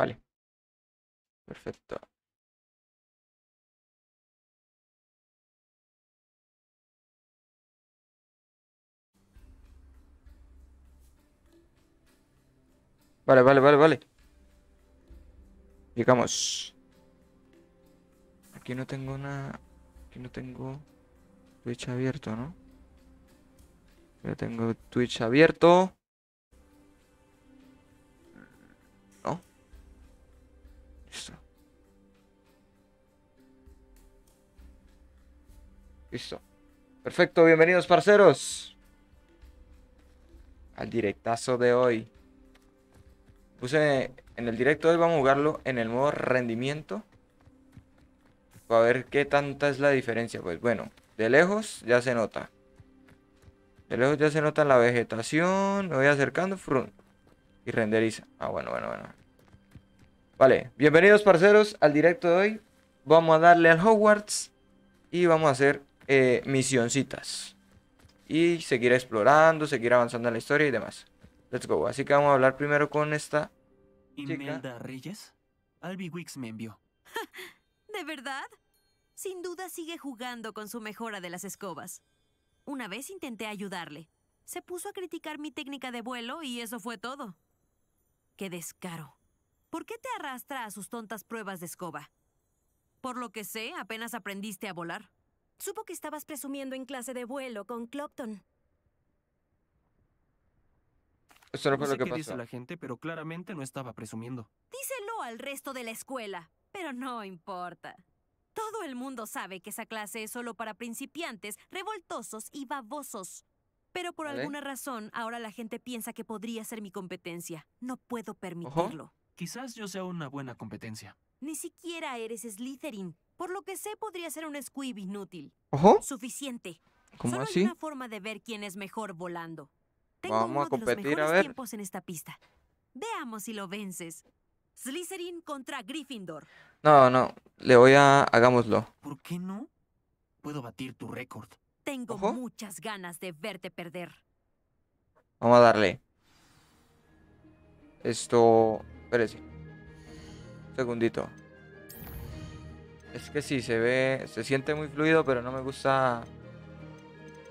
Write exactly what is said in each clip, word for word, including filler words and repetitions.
Vale. Perfecto. Vale, vale, vale, vale. Llegamos. Aquí no tengo nada. Aquí no tengo Twitch abierto, ¿no? Yo tengo Twitch abierto. No. Listo. Listo. Perfecto, bienvenidos, parceros, al directazo de hoy. Puse en el directo de hoy, vamos a jugarlo en el modo rendimiento para ver qué tanta es la diferencia. Pues bueno, de lejos ya se nota. De lejos ya se nota la vegetación. Me voy acercando. Frun, y renderiza. Ah, bueno, bueno, bueno. Vale, bienvenidos, parceros, al directo de hoy. Vamos a darle al Hogwarts y vamos a hacer eh, misioncitas. Y seguir explorando, seguir avanzando en la historia y demás. Let's go. Así que vamos a hablar primero con esta chica. ¿Imelda Reyes? Albie Wicks me envió. ¿De verdad? Sin duda sigue jugando con su mejora de las escobas. Una vez intenté ayudarle. Se puso a criticar mi técnica de vuelo y eso fue todo. ¡Qué descaro! ¿Por qué te arrastra a sus tontas pruebas de escoba? Por lo que sé, apenas aprendiste a volar. Supo que estabas presumiendo en clase de vuelo con Clopton. Eso no fue lo que pasó. No sé qué dice la gente, pero claramente no estaba presumiendo. Díselo al resto de la escuela, pero no importa. Todo el mundo sabe que esa clase es solo para principiantes, revoltosos y babosos. Pero por ¿Vale? alguna razón, ahora la gente piensa que podría ser mi competencia. No puedo permitirlo. Ojo. Quizás yo sea una buena competencia. Ni siquiera eres Slytherin. Por lo que sé, podría ser un squib inútil. Ojo. Suficiente. ¿Cómo solo así? Hay una forma de ver quién es mejor volando. Tengo Vamos uno a competir, de los mejores a ver. tiempos en esta pista. Veamos si lo vences. Slytherin contra Gryffindor. No, no, le voy a... hagámoslo. ¿Por qué no? Puedo batir tu récord. Tengo Ojo. muchas ganas de verte perder. Vamos a darle. Esto... espérese. Un segundito. Es que sí, se ve... se siente muy fluido, pero no me gusta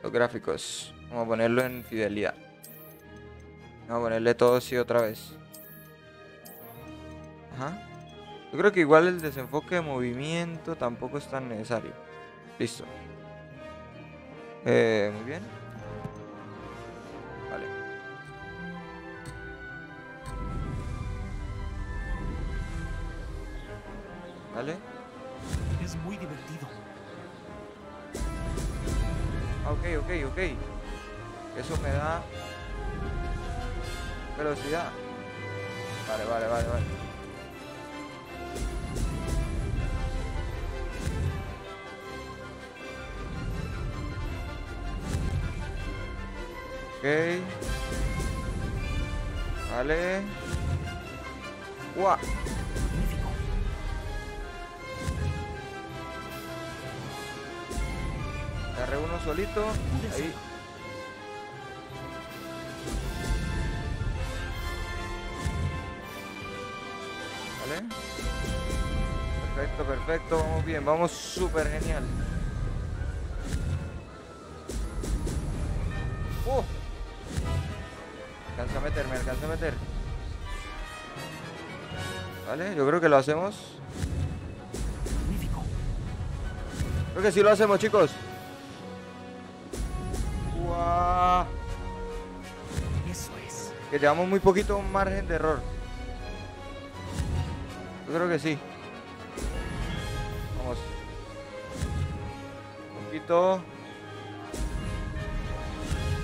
los gráficos. Vamos a ponerlo en fidelidad. Vamos a ponerle todo sí otra vez. Ajá. Yo creo que igual el desenfoque de movimiento tampoco es tan necesario. Listo. Eh, muy bien. Vale. Vale. Es muy divertido. Ah, ok, ok, ok. Eso me da velocidad. Vale, vale, vale, vale. Ok. Vale. ¡Guau! Agarré uno solito. Ahí. Perfecto, perfecto, vamos bien, vamos súper genial. ¡Oh! Alcanza a meter, me alcanza a meter. Vale, yo creo que lo hacemos. Magnífico. Creo que sí lo hacemos, chicos. ¡Guau! Eso es. Que llevamos muy poquito margen de error. Yo creo que sí. Vamos. Un poquito.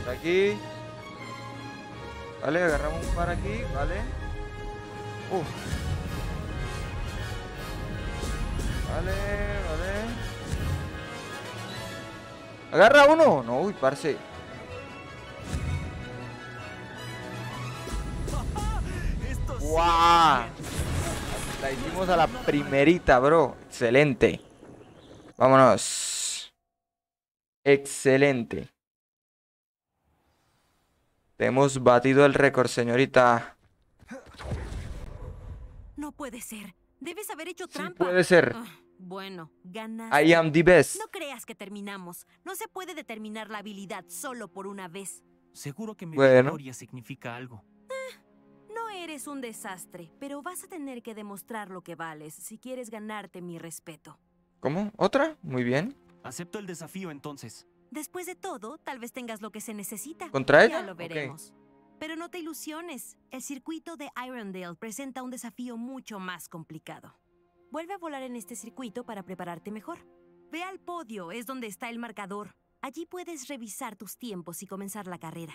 Por aquí. Vale, agarramos un par aquí, vale. Uf. Vale, vale. Agarra uno. No, uy, parce. ¡Guau! La hicimos a la primerita, bro. Excelente. Vámonos. Excelente. Te hemos batido el récord, señorita. No puede ser. Debes haber hecho trampa. Sí puede ser. Uh, bueno, ganaste. I am the best. No creas que terminamos. No se puede determinar la habilidad solo por una vez. Seguro que mi bueno. victoria significa algo. Eh, no eres un desastre, pero vas a tener que demostrar lo que vales si quieres ganarte mi respeto. ¿Cómo? ¿Otra? Muy bien. Acepto el desafío entonces. Después de todo, tal vez tengas lo que se necesita. ¿Contra ella? Ya lo veremos. Okay. Pero no te ilusiones, el circuito de Irondale presenta un desafío mucho más complicado. Vuelve a volar en este circuito para prepararte mejor. Ve al podio, es donde está el marcador. Allí puedes revisar tus tiempos y comenzar la carrera.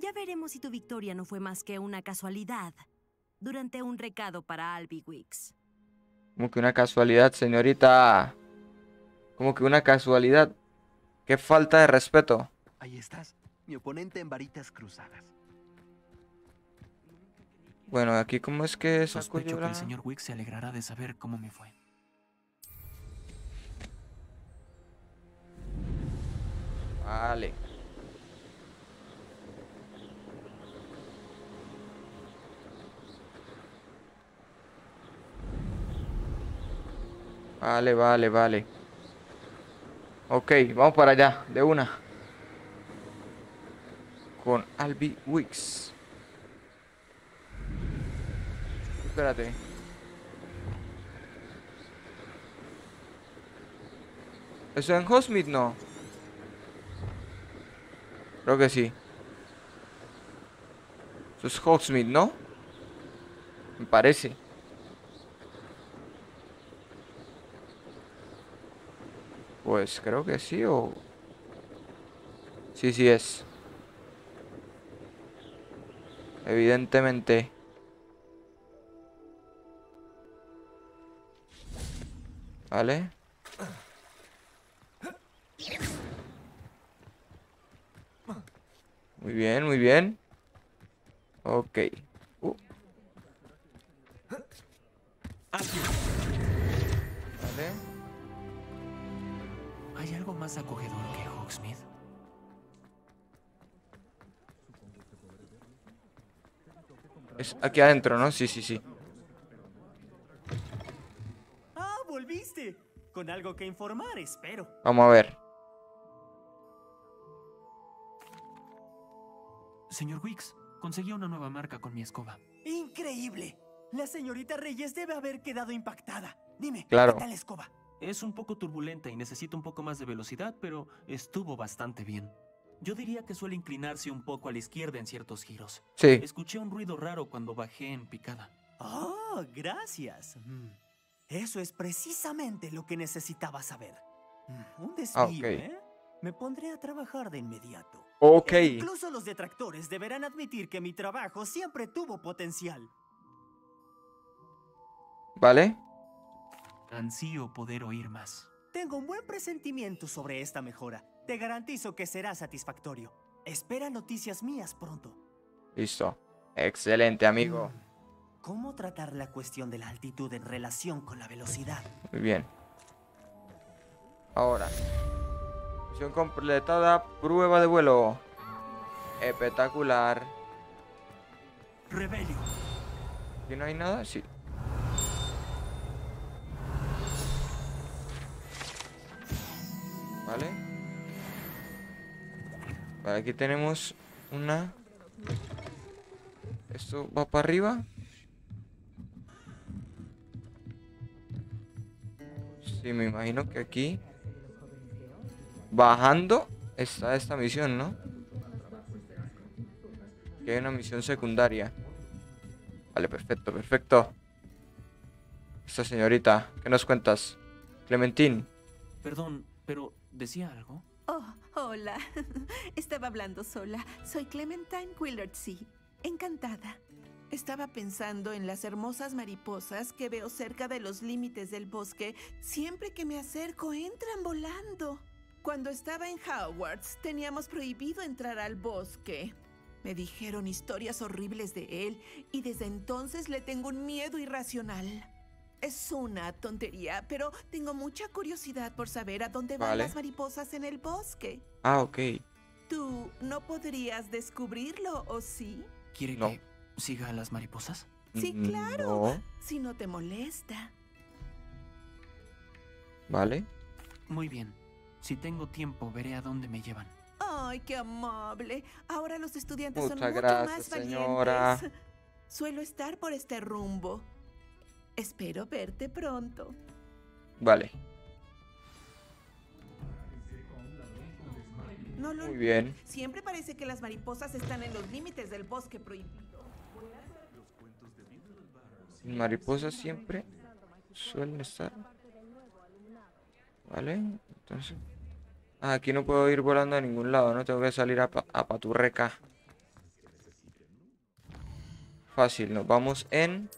Ya veremos si tu victoria no fue más que una casualidad. Durante un recado para Albie Wicks. Como que una casualidad, señorita. Como que una casualidad. Qué falta de respeto. Ahí estás, mi oponente en varitas cruzadas. Bueno, aquí cómo es que saco yo la... que el señor Wick se alegrará de saber cómo me fue. Vale. Vale, vale, vale. Ok, vamos para allá, de una. Con Albie Wicks. Espérate. ¿Eso en Hogsmeade no? Creo que sí. Eso es Hogsmeade, ¿no? Me parece. Pues creo que sí o... Sí, sí es. Evidentemente. Vale. Muy bien, muy bien. Ok. Uh. Vale. ¿Hay algo más acogedor que Hogsmeade? Es aquí adentro, ¿no? Sí, sí, sí. Con algo que informar, espero. Vamos a ver. Señor Wicks, conseguí una nueva marca con mi escoba. ¡Increíble! La señorita Reyes debe haber quedado impactada. Dime, claro. ¿Qué tal la escoba? Es un poco turbulenta y necesita un poco más de velocidad, pero estuvo bastante bien. Yo diría que suele inclinarse un poco a la izquierda en ciertos giros. Sí. Escuché un ruido raro cuando bajé en picada. ¡Oh, gracias! Mm. Eso es precisamente lo que necesitaba saber. Un desvío, okay. ¿eh? Me pondré a trabajar de inmediato. Ok. E incluso los detractores deberán admitir que mi trabajo siempre tuvo potencial. ¿Vale? Ansío poder oír más. Tengo un buen presentimiento sobre esta mejora. Te garantizo que será satisfactorio. Espera noticias mías pronto. Listo. Excelente, amigo. Mm. ¿Cómo tratar la cuestión de la altitud en relación con la velocidad? Muy bien. Ahora. Misión completada. Prueba de vuelo. Espectacular. Rebelio. ¿Aquí no hay nada? Sí. Vale. Vale, aquí tenemos una. Esto va para arriba. Sí, me imagino que aquí, bajando, está esta misión, ¿no? Que hay una misión secundaria. Vale, perfecto, perfecto. Esta señorita, ¿qué nos cuentas? Clementine. Perdón, pero ¿decía algo? Oh, hola. Estaba hablando sola. Soy Clementine Willardsy. Encantada. Estaba pensando en las hermosas mariposas que veo cerca de los límites del bosque. Siempre que me acerco, entran volando. Cuando estaba en Hogwarts, teníamos prohibido entrar al bosque. Me dijeron historias horribles de él y desde entonces le tengo un miedo irracional. Es una tontería, pero tengo mucha curiosidad por saber a dónde van las mariposas en el bosque. Ah, ok. ¿Tú no podrías descubrirlo, o sí? ¿Quiere que siga a las mariposas? Sí, claro. No. Si no te molesta. Vale. Muy bien. Si tengo tiempo, veré a dónde me llevan. Ay, qué amable. Ahora los estudiantes Muchas son mucho gracias, más valientes. Señora. Suelo estar por este rumbo. Espero verte pronto. Vale. No lo Muy bien. Siempre parece que las mariposas están en los límites del bosque prohibido. Mariposas siempre suelen estar. Vale, entonces. Ah, aquí no puedo ir volando a ningún lado, no tengo que salir a, pa a paturreca. Fácil, nos vamos en.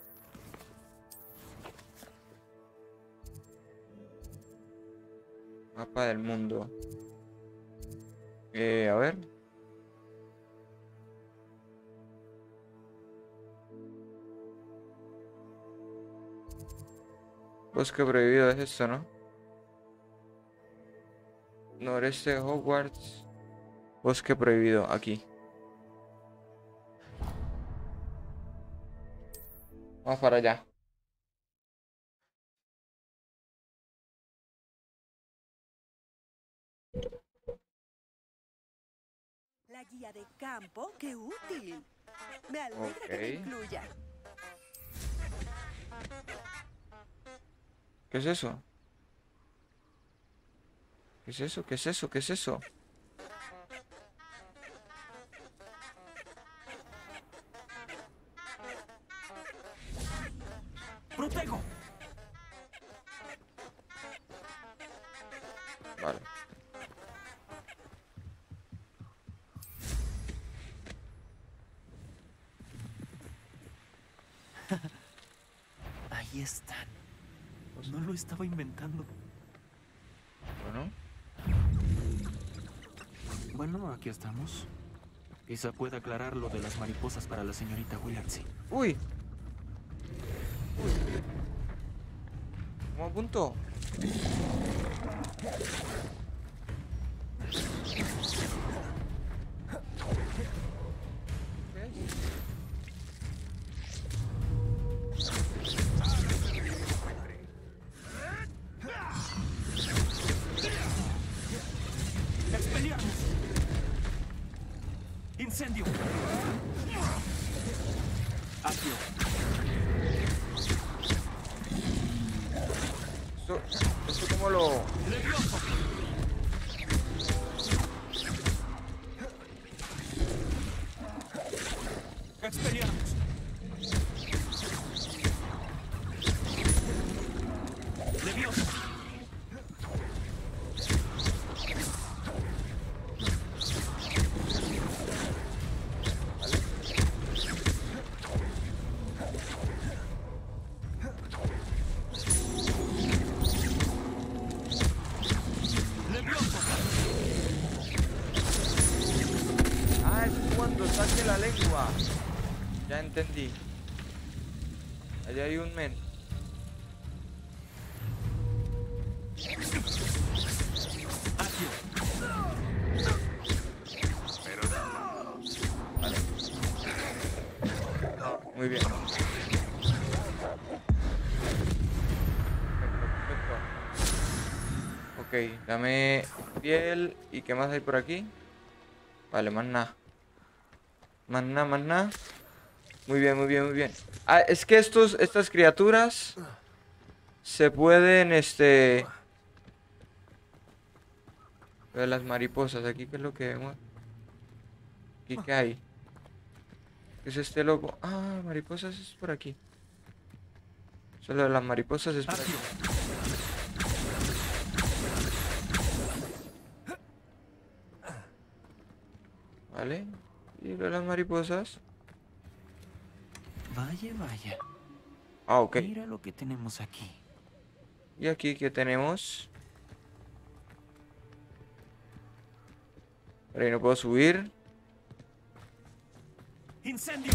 Mapa del mundo. Eh, a ver. Bosque prohibido es esto, ¿no? Noreste de Hogwarts. Bosque prohibido, aquí. Vamos para allá. La guía de campo, qué útil. Me alegra okay. que te incluya. ¿Qué es eso? ¿Qué es eso? ¿Qué es eso? ¿Qué es eso? ¡Protego! Vale. Ahí están. No lo estaba inventando. Bueno. Bueno, aquí estamos. Quizá pueda aclarar lo de las mariposas para la señorita Willardsy. ¡Uy! ¡Uy! ¿Cómo apunto? Incendio. Accio. Esto, esto como lo... Levioso. Expelliarmus. Levioso. Entendí. Allá hay un men. Vale. Muy bien. Perfecto. Ok, dame piel. ¿Y qué más hay por aquí? Vale, más nada. Más nada, más nada. Muy bien, muy bien, muy bien. Ah, es que estos, estas criaturas se pueden, este... Pero las mariposas, aquí qué es lo que vemos. Aquí qué hay. ¿Qué es este loco? Ah, mariposas es por aquí. Solo las mariposas es por aquí. Vale. Y lo de las mariposas... Vaya, vaya. Ah, ok. Mira lo que tenemos aquí. ¿Y aquí qué tenemos? Pero ahí no puedo subir. ¡Incendio!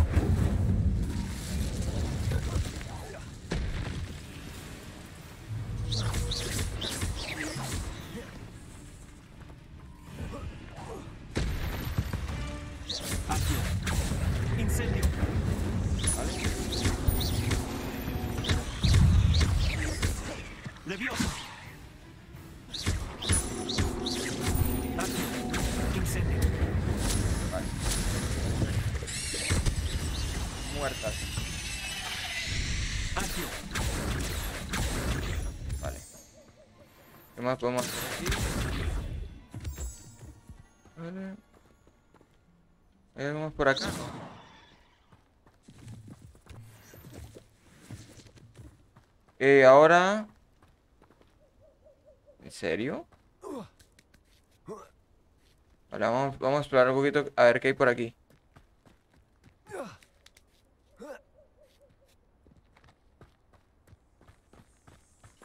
Accio. ¡Incendio! Vale. Muertas. Vale. ¿Qué más podemos hacer aquí? Vale. ¿Hay algo más por acá? Eh, ahora... ¿En serio? Vale, vamos, vamos a explorar un poquito a ver qué hay por aquí.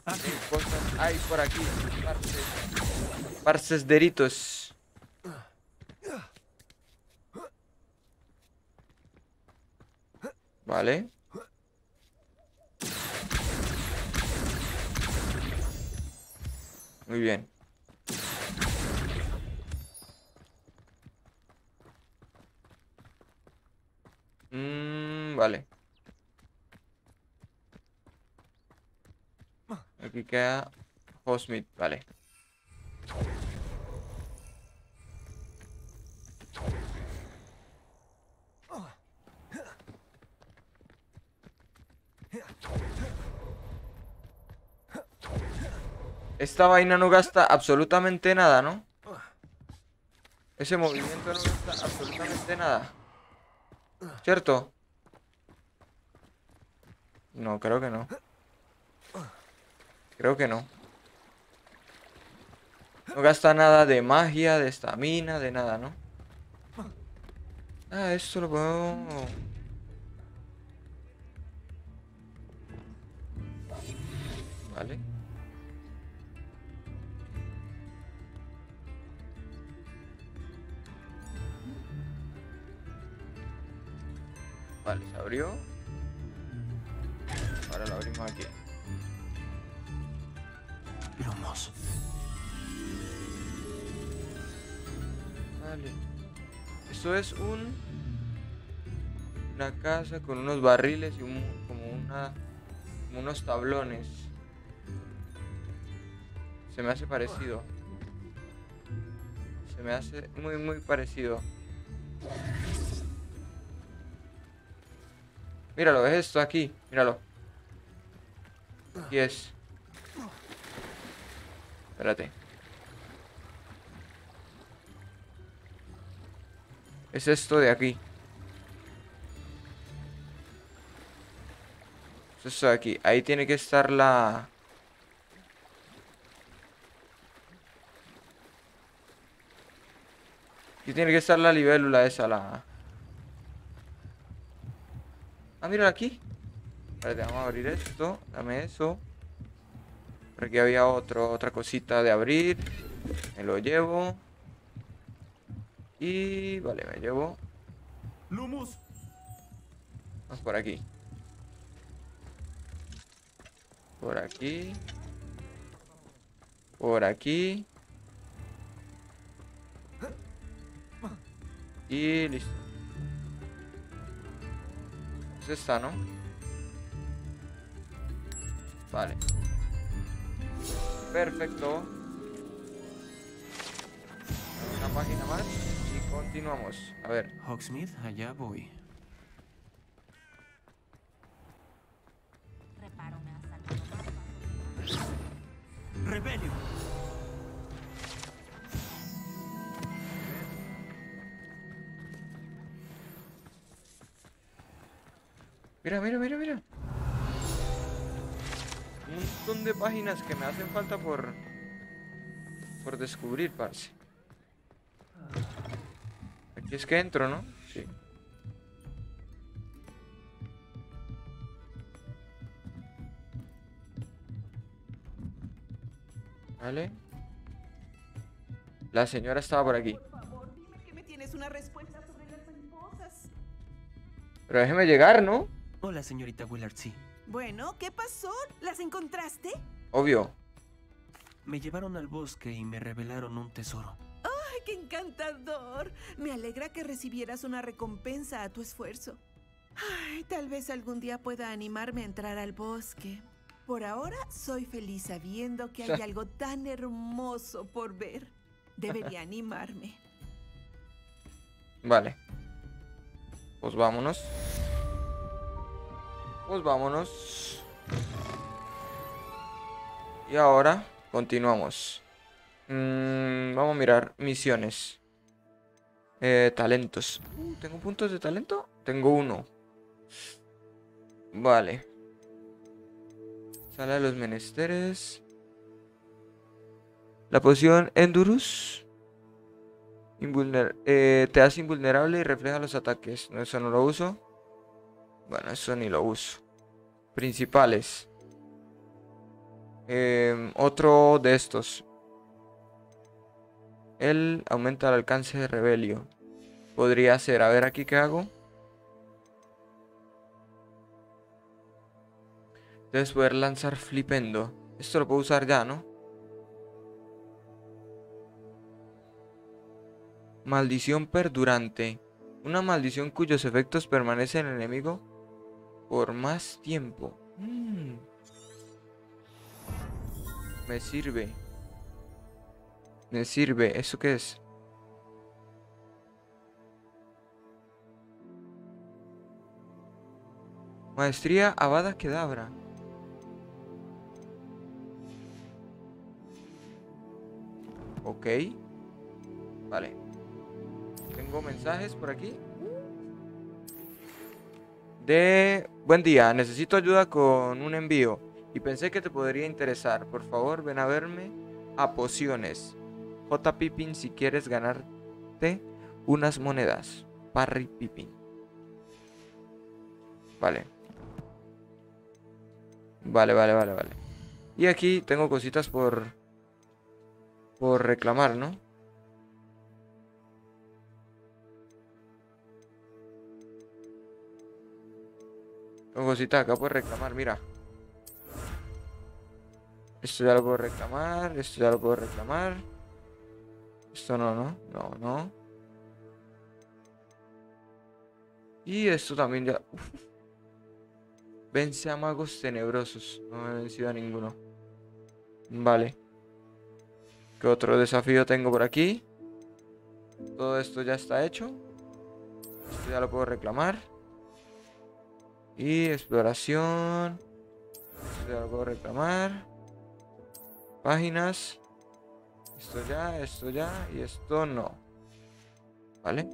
¿Qué cosas hay por aquí? Parces. Parces deritos. Vale. Muy bien. Mmm, vale. Aquí queda Hogsmeade, vale. Esta vaina no gasta absolutamente nada, ¿no? Ese movimiento no gasta absolutamente nada, ¿cierto? No, creo que no. Creo que no. No gasta nada de magia, de estamina, de nada, ¿no? Ah, esto lo podemos... Vale. Vale, se abrió. Ahora lo abrimos aquí. Plumos. Vale. Esto es un... Una casa con unos barriles y un, como una... Como unos tablones. Se me hace parecido. Se me hace muy muy parecido. Míralo, es esto aquí. Míralo. Aquí es. Espérate. Es esto de aquí. Es esto de aquí. Ahí tiene que estar la... Aquí tiene que estar la libélula esa, la... Ah, mírala aquí. Espérate, vamos a abrir esto. Dame eso. Por aquí había otro, otra cosita de abrir. Me lo llevo. Y... Vale, me llevo. Lumos. Vamos por aquí. Por aquí. Por aquí. Y listo. Es esta, ¿no? Vale. Perfecto. Una página más y continuamos. A ver. Hogsmeade, allá voy. Rebelio. Mira, mira, mira, mira. Un montón de páginas que me hacen falta por por descubrir, parce. Aquí es que entro, ¿no? Sí. Vale. La señora estaba por aquí. Por favor, dime que me tienes una respuesta sobre las mariposas. Pero déjeme llegar, ¿no? Hola, señorita Willardsy. Bueno, ¿qué pasó? ¿Las encontraste? Obvio. Me llevaron al bosque y me revelaron un tesoro. ¡Ay, qué encantador! Me alegra que recibieras una recompensa a tu esfuerzo. Ay, tal vez algún día pueda animarme a entrar al bosque. Por ahora soy feliz sabiendo que hay algo tan hermoso por ver. Debería animarme. Vale. Pues vámonos. Pues vámonos. Y ahora continuamos. Mm, vamos a mirar misiones. Eh, talentos. Uh, ¿Tengo puntos de talento? Tengo uno. Vale. Sala de los menesteres. La poción Endurus. Invulner eh, te hace invulnerable y refleja los ataques. No, eso no lo uso. Bueno, eso ni lo uso. Principales. Eh, otro de estos. Él aumenta el alcance de Rebelio. Podría ser. A ver aquí qué hago. Debes poder lanzar flipendo. Esto lo puedo usar ya, ¿no? Maldición perdurante. Una maldición cuyos efectos permanecen en el enemigo por más tiempo. Mm. Me sirve. Me sirve. ¿Eso qué es? Maestría Avada Kedavra. Ok. Vale. Tengo mensajes por aquí. De... Buen día, necesito ayuda con un envío y pensé que te podría interesar. Por favor, ven a verme a Pociones. J. Pippin, si quieres ganarte unas monedas. Parry Pippin. Vale. Vale, vale, vale, vale. Y aquí tengo cositas por... Por reclamar, ¿no? Tengo cositas acá por reclamar, mira. Esto ya lo puedo reclamar. Esto ya lo puedo reclamar. Esto no, no, no, no. Y esto también ya. Uf. Vence a magos tenebrosos. No me he vencido a ninguno. Vale. ¿Qué otro desafío tengo por aquí? Todo esto ya está hecho. Esto ya lo puedo reclamar. Y exploración. Esto ya lo puedo reclamar. Páginas. Esto ya, esto ya y esto no. ¿Vale?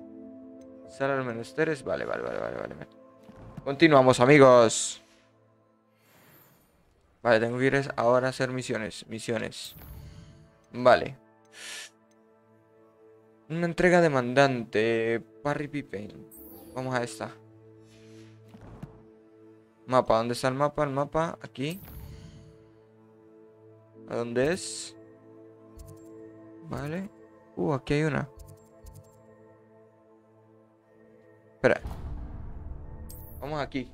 Sala de los menesteres. Vale, vale, vale, vale, vale. Continuamos, amigos. Vale, tengo que ir ahora a hacer misiones. Misiones. Vale. Una entrega demandante. Parry Pippin. Vamos a esta. Mapa. ¿Dónde está el mapa? El mapa. Aquí. ¿A dónde es? Vale. Uh, aquí hay una. Espera. Vamos aquí.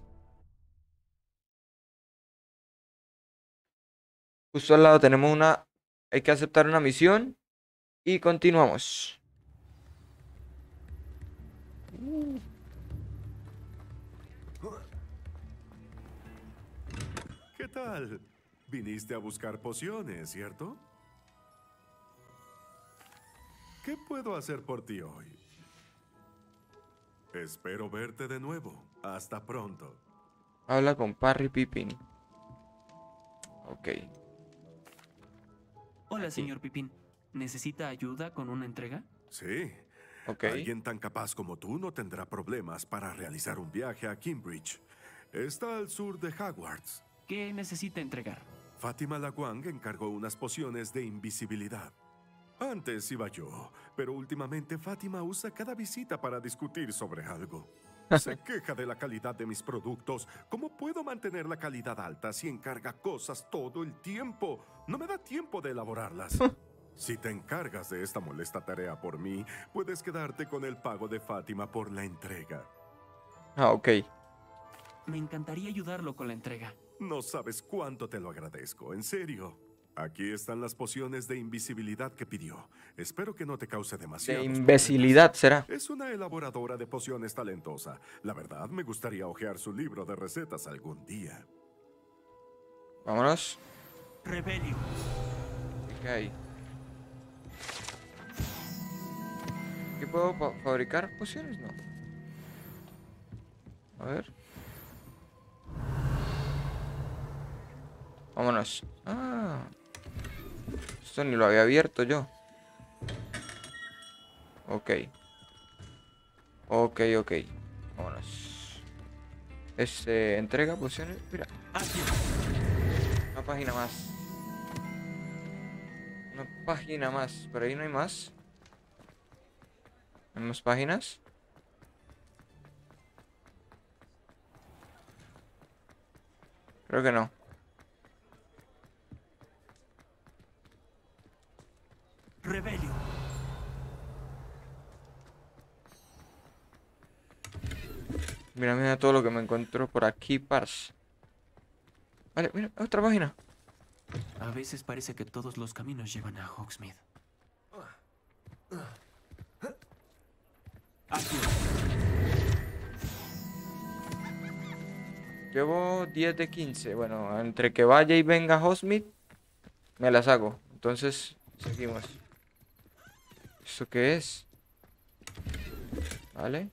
Justo al lado tenemos una... Hay que aceptar una misión. Y continuamos. ¿Qué tal? Viniste a buscar pociones, ¿cierto? ¿Qué puedo hacer por ti hoy? Espero verte de nuevo. Hasta pronto. Habla con Parry Pippin. Ok. Hola, aquí. Señor Pippin. ¿Necesita ayuda con una entrega? Sí. Okay. Alguien tan capaz como tú no tendrá problemas para realizar un viaje a Cambridge. Está al sur de Hogwarts. ¿Qué necesita entregar? Fátima La Wang encargó unas pociones de invisibilidad. Antes iba yo, pero últimamente Fátima usa cada visita para discutir sobre algo. Se queja de la calidad de mis productos. ¿Cómo puedo mantener la calidad alta si encarga cosas todo el tiempo? No me da tiempo de elaborarlas. Si te encargas de esta molesta tarea por mí, puedes quedarte con el pago de Fátima por la entrega. Ah, ok. Me encantaría ayudarlo con la entrega. No sabes cuánto te lo agradezco, en serio. Aquí están las pociones de invisibilidad que pidió. Espero que no te cause demasiado. De imbecilidad será. Es una elaboradora de pociones talentosa. La verdad, me gustaría hojear su libro de recetas algún día. Vámonos. Rebelio. ¿Qué hay? ¿Qué puedo fa fabricar? ¿Pociones? No. A ver. Vámonos. Ah. Esto ni lo había abierto yo. Ok. Ok, ok. Vámonos. Este, entrega pociones. Mira. Una página más. Una página más. Por ahí no hay más. ¿Hay más páginas? Creo que no. Rebelio. Mira, mira todo lo que me encontró por aquí, parce. Vale, mira, otra página. A veces parece que todos los caminos llevan a Hogsmeade. Accio. Llevo diez de quince. Bueno, entre que vaya y venga Hogsmeade, me las hago. Entonces, seguimos. ¿Esto qué es? Vale.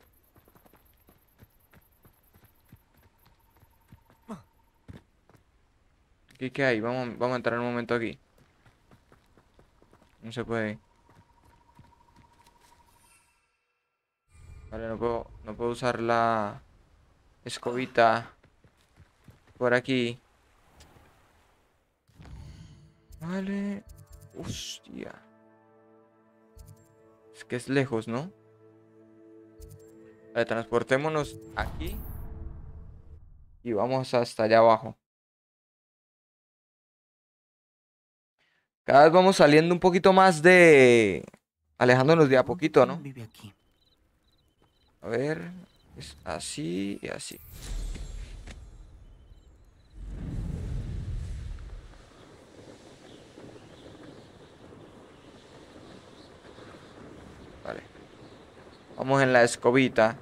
¿Qué, qué hay? Vamos, vamos a entrar un momento aquí. No se puede. Vale, no puedo, no puedo usar la escobita por aquí. Vale. Hostia. Es que es lejos, ¿no? Vale, transportémonos aquí. Y vamos hasta allá abajo. Cada vez vamos saliendo un poquito más de... alejándonos de a poquito, ¿no? Vive aquí. A ver... es así y así. Vale. Vamos en la escobita.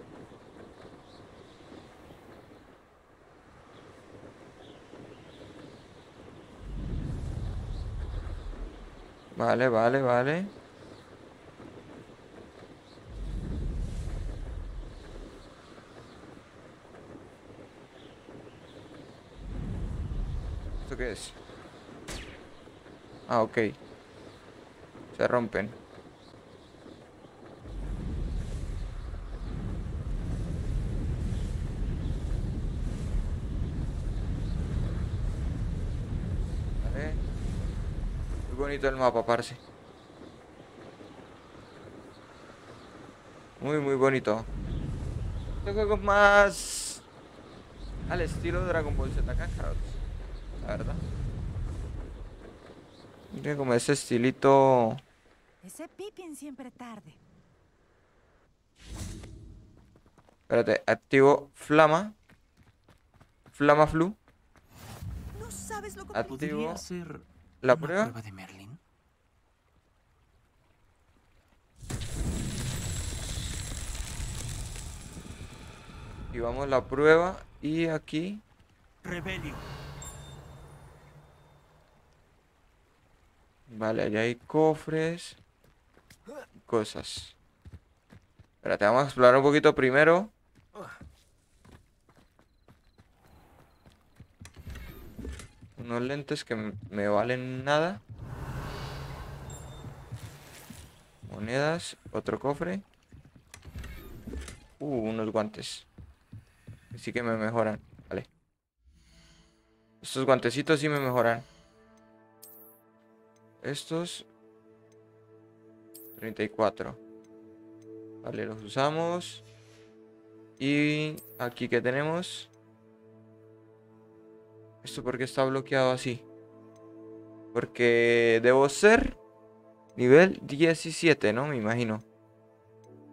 Vale, vale, vale. ¿Esto qué es? Ah, ok. Se rompen. Bonito el mapa, parce. Muy, muy bonito. Este juego es más al estilo de Dragon Ball Z Kakarot, la verdad. Mira como ese estilito. Ese Pippin siempre tarde. Espérate, activo Flama. Flama Flu. No sabes lo que activo. ¿La prueba? ¿Prueba de Merlin? Y vamos a la prueba. Y aquí... Rebelio. Vale, allá hay cofres. Cosas. Espérate, vamos a explorar un poquito primero. Unos lentes que me valen nada. Monedas. Otro cofre. Uh, unos guantes. Sí que me mejoran. Vale. Estos guantecitos sí me mejoran. Estos. treinta y cuatro. Vale, los usamos. Y aquí que tenemos... ¿Esto por qué está bloqueado así? Porque debo ser nivel diecisiete, ¿no? Me imagino.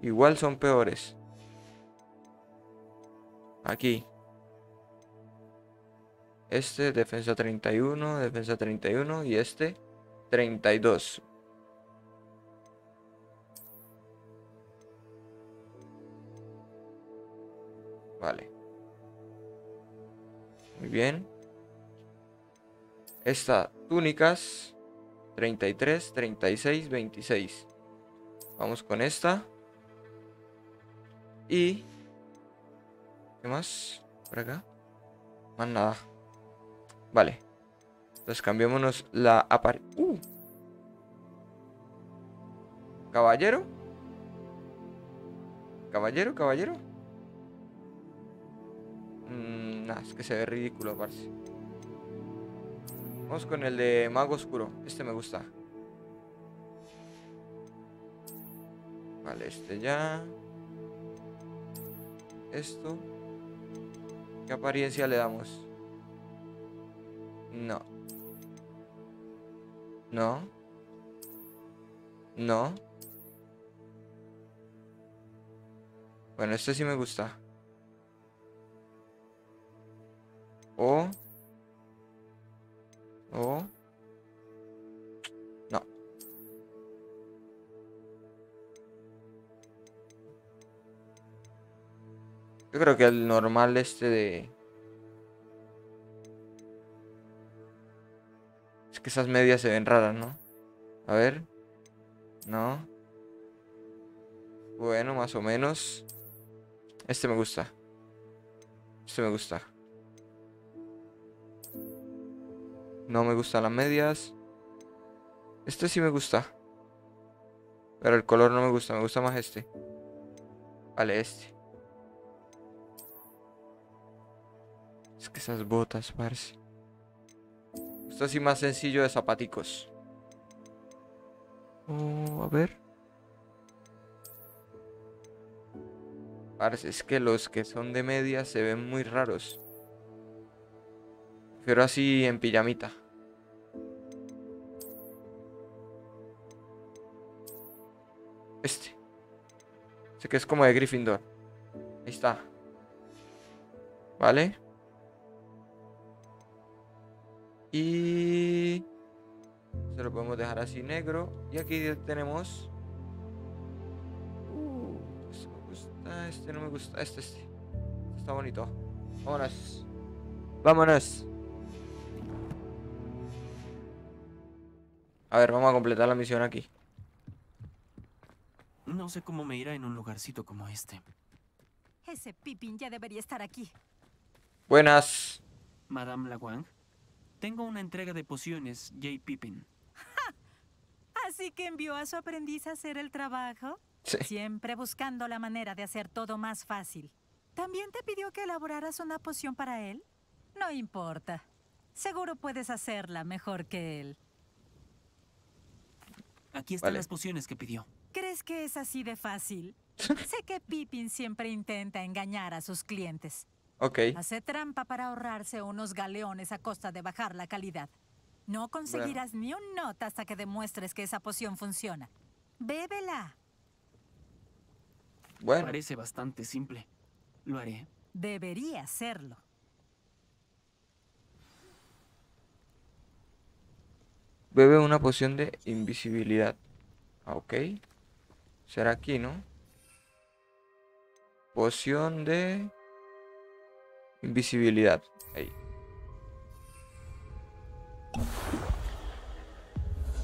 Igual son peores. Aquí. Este, defensa treinta y uno, defensa treinta y uno y este, treinta y dos. Vale. Muy bien. Esta, túnicas, treinta y tres, treinta y seis, veintiséis. Vamos con esta. Y... ¿qué más? Por acá. Más nada. Vale. Entonces cambiémonos la apar... ¡Uh! Caballero. Caballero, caballero. Mm, nah, es que se ve ridículo, parce. Vamos con el de mago oscuro. Este me gusta. Vale, este ya. Esto. ¿Qué apariencia le damos? No. No. No. Bueno, este sí me gusta. O. O. No. Yo creo que el normal este de... Es que esas medias se ven raras, ¿no? A ver. No. Bueno, más o menos. Este me gusta. Este me gusta. No me gustan las medias. Este sí me gusta. Pero el color no me gusta. Me gusta más este. Vale, este. Es que esas botas, parce. Esto sí más sencillo de zapaticos. Oh, a ver. Parce, es que los que son de medias se ven muy raros. Prefiero así en pijamita. Este. Este que es como de Gryffindor. Ahí está. Vale. Y... se lo podemos dejar así negro. Y aquí tenemos... Uh, este me gusta, este no me gusta. Este, este. Este está bonito. Vámonos. Vámonos. A ver, vamos a completar la misión aquí. No sé cómo me irá en un lugarcito como este. Ese Pippin ya debería estar aquí. Buenas. Madame La Wang, tengo una entrega de pociones, J. Pippin. ¡Ja! ¿Así que envió a su aprendiz a hacer el trabajo? Sí. Siempre buscando la manera de hacer todo más fácil. ¿También te pidió que elaboraras una poción para él? No importa. Seguro puedes hacerla mejor que él. Aquí están, vale, las pociones que pidió. ¿Crees que es así de fácil? Sé que Pippin siempre intenta engañar a sus clientes. Ok. Hace trampa para ahorrarse unos galeones a costa de bajar la calidad. No conseguirás, bueno, ni un nota hasta que demuestres que esa poción funciona. Bébela. Bueno. Parece bastante simple. Lo haré. Debería hacerlo. Bebe una poción de invisibilidad. Ah, ok. Será aquí, ¿no? Poción de... invisibilidad. Ahí.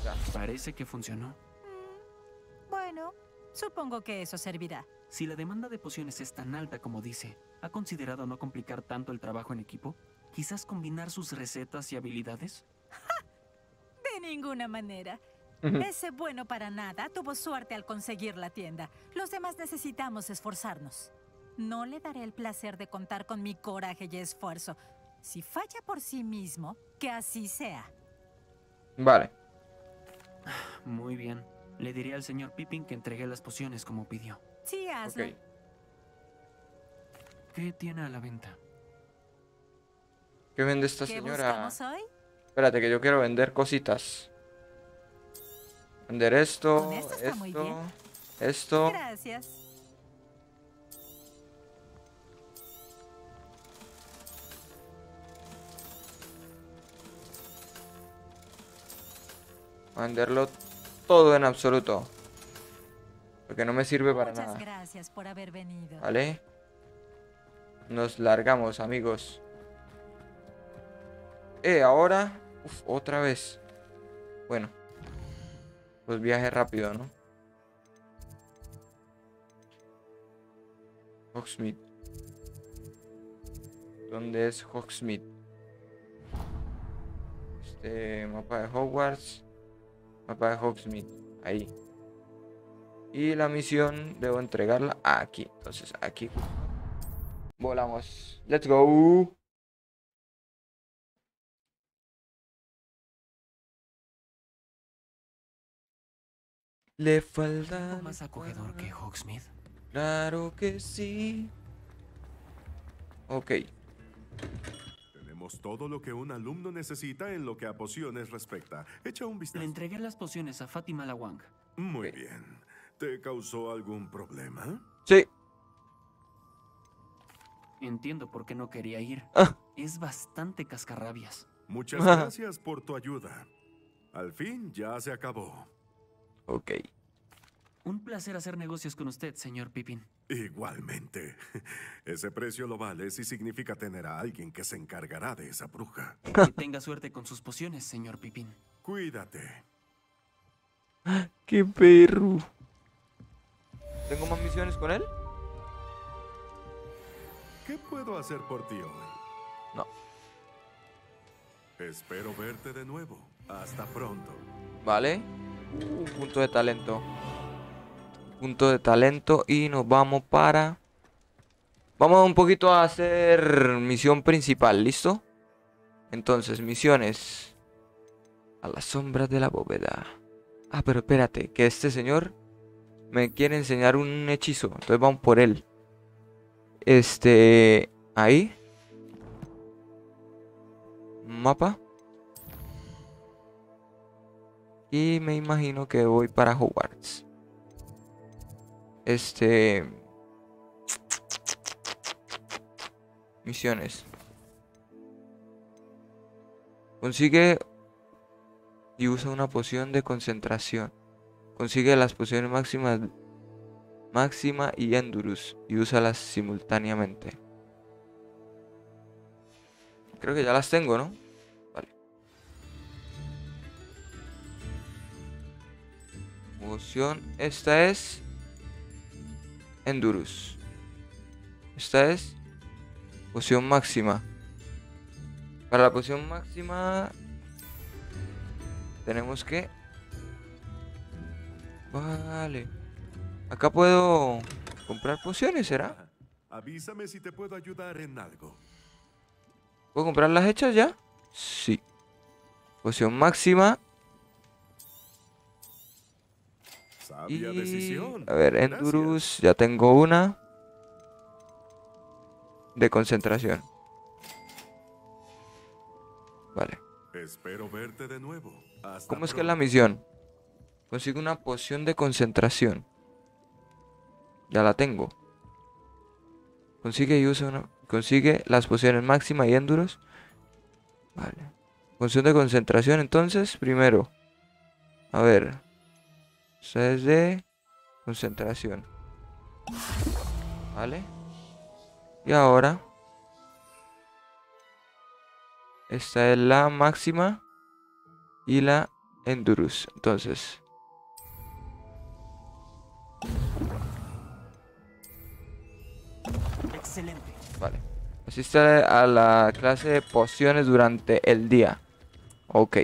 Ya. Parece que funcionó. Mm, bueno, supongo que eso servirá. Si la demanda de pociones es tan alta como dice, ¿ha considerado no complicar tanto el trabajo en equipo? ¿Quizás combinar sus recetas y habilidades? De ninguna manera. Uh-huh. Ese bueno para nada tuvo suerte al conseguir la tienda. Los demás necesitamos esforzarnos. No le daré el placer de contar con mi coraje y esfuerzo. Si falla por sí mismo, que así sea. Vale. Muy bien. Le diré al señor Pippin que entregué las pociones como pidió. Sí, hazlo. Okay. ¿Qué tiene a la venta? ¿Qué vende esta señora? ¿Qué buscamos hoy? Espérate, que yo quiero vender cositas. Vender esto, esto, esto, esto. Gracias. Venderlo todo en absoluto. Porque no me sirve para nada. Muchas gracias por haber venido. Vale. Nos largamos, amigos. Eh, ahora... Uf, otra vez. Bueno. Pues viaje rápido, ¿no? Hogsmeade. ¿Dónde es Hogsmeade? Este mapa de Hogwarts. Mapa de Hogsmeade. Ahí. Y la misión debo entregarla aquí. Entonces aquí volamos. Let's go. Le falta más acogedor que Hogsmeade. Claro que sí. Ok. Tenemos todo lo que un alumno necesita en lo que a pociones respecta. Echa un vistazo. Le entregué las pociones a Fátima La Wang. Muy okay. bien. ¿Te causó algún problema? Sí. Entiendo por qué no quería ir. Ah. Es bastante cascarrabias. Muchas ah. gracias por tu ayuda. Al fin ya se acabó. Ok. Un placer hacer negocios con usted, señor Pippin. Igualmente. Ese precio lo vale si significa tener a alguien que se encargará de esa bruja. Que tenga suerte con sus pociones, señor Pippin. Cuídate. ¡Qué perro! ¿Tengo más misiones con él? ¿Qué puedo hacer por ti hoy? No. Espero verte de nuevo. Hasta pronto. Vale. Un punto de talento. Punto de talento. Y nos vamos para... Vamos un poquito a hacer misión principal. ¿Listo? Entonces, misiones. A las sombras de la bóveda. Ah, pero espérate. Que este señor... me quiere enseñar un hechizo. Entonces vamos por él. Este... ahí. Mapa. Y me imagino que voy para Hogwarts. Este... misiones. Consigue... y usa una poción de concentración. Consigue las pociones máximas, máxima y Endurus y úsalas simultáneamente. Creo que ya las tengo, ¿no? Vale. Poción, esta es Endurus. Esta es poción máxima. Para la poción máxima tenemos que... vale. Acá puedo comprar pociones, ¿será? Avísame si te puedo ayudar en algo. ¿Puedo comprar las hechas ya? Sí. Poción máxima. Sabia y... decisión. A ver, Endurus. Gracias. Ya tengo una. De concentración. Vale. Espero verte de nuevo. Hasta ¿Cómo pronto. es que es la misión? Consigo una poción de concentración. Ya la tengo. Consigue y usa una... consigue las pociones máxima y Endurus. Vale. Poción de concentración, entonces, primero. A ver. Esta es de concentración. Vale. Y ahora. Esta es la máxima y la Endurus. Entonces... excelente. Vale. Asiste a la clase de pociones durante el día. Ok.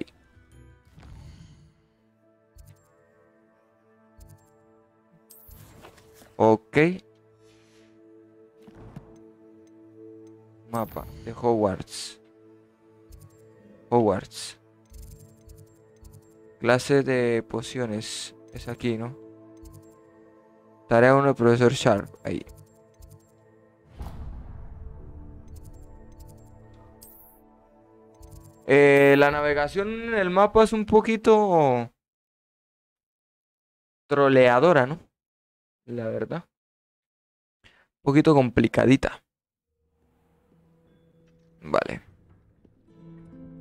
Ok. Mapa de Hogwarts. Hogwarts. Clase de pociones. Es aquí, ¿no? Tarea uno del profesor Sharp. Ahí. Eh, la navegación en el mapa es un poquito troleadora, ¿no? La verdad. Un poquito complicadita. Vale.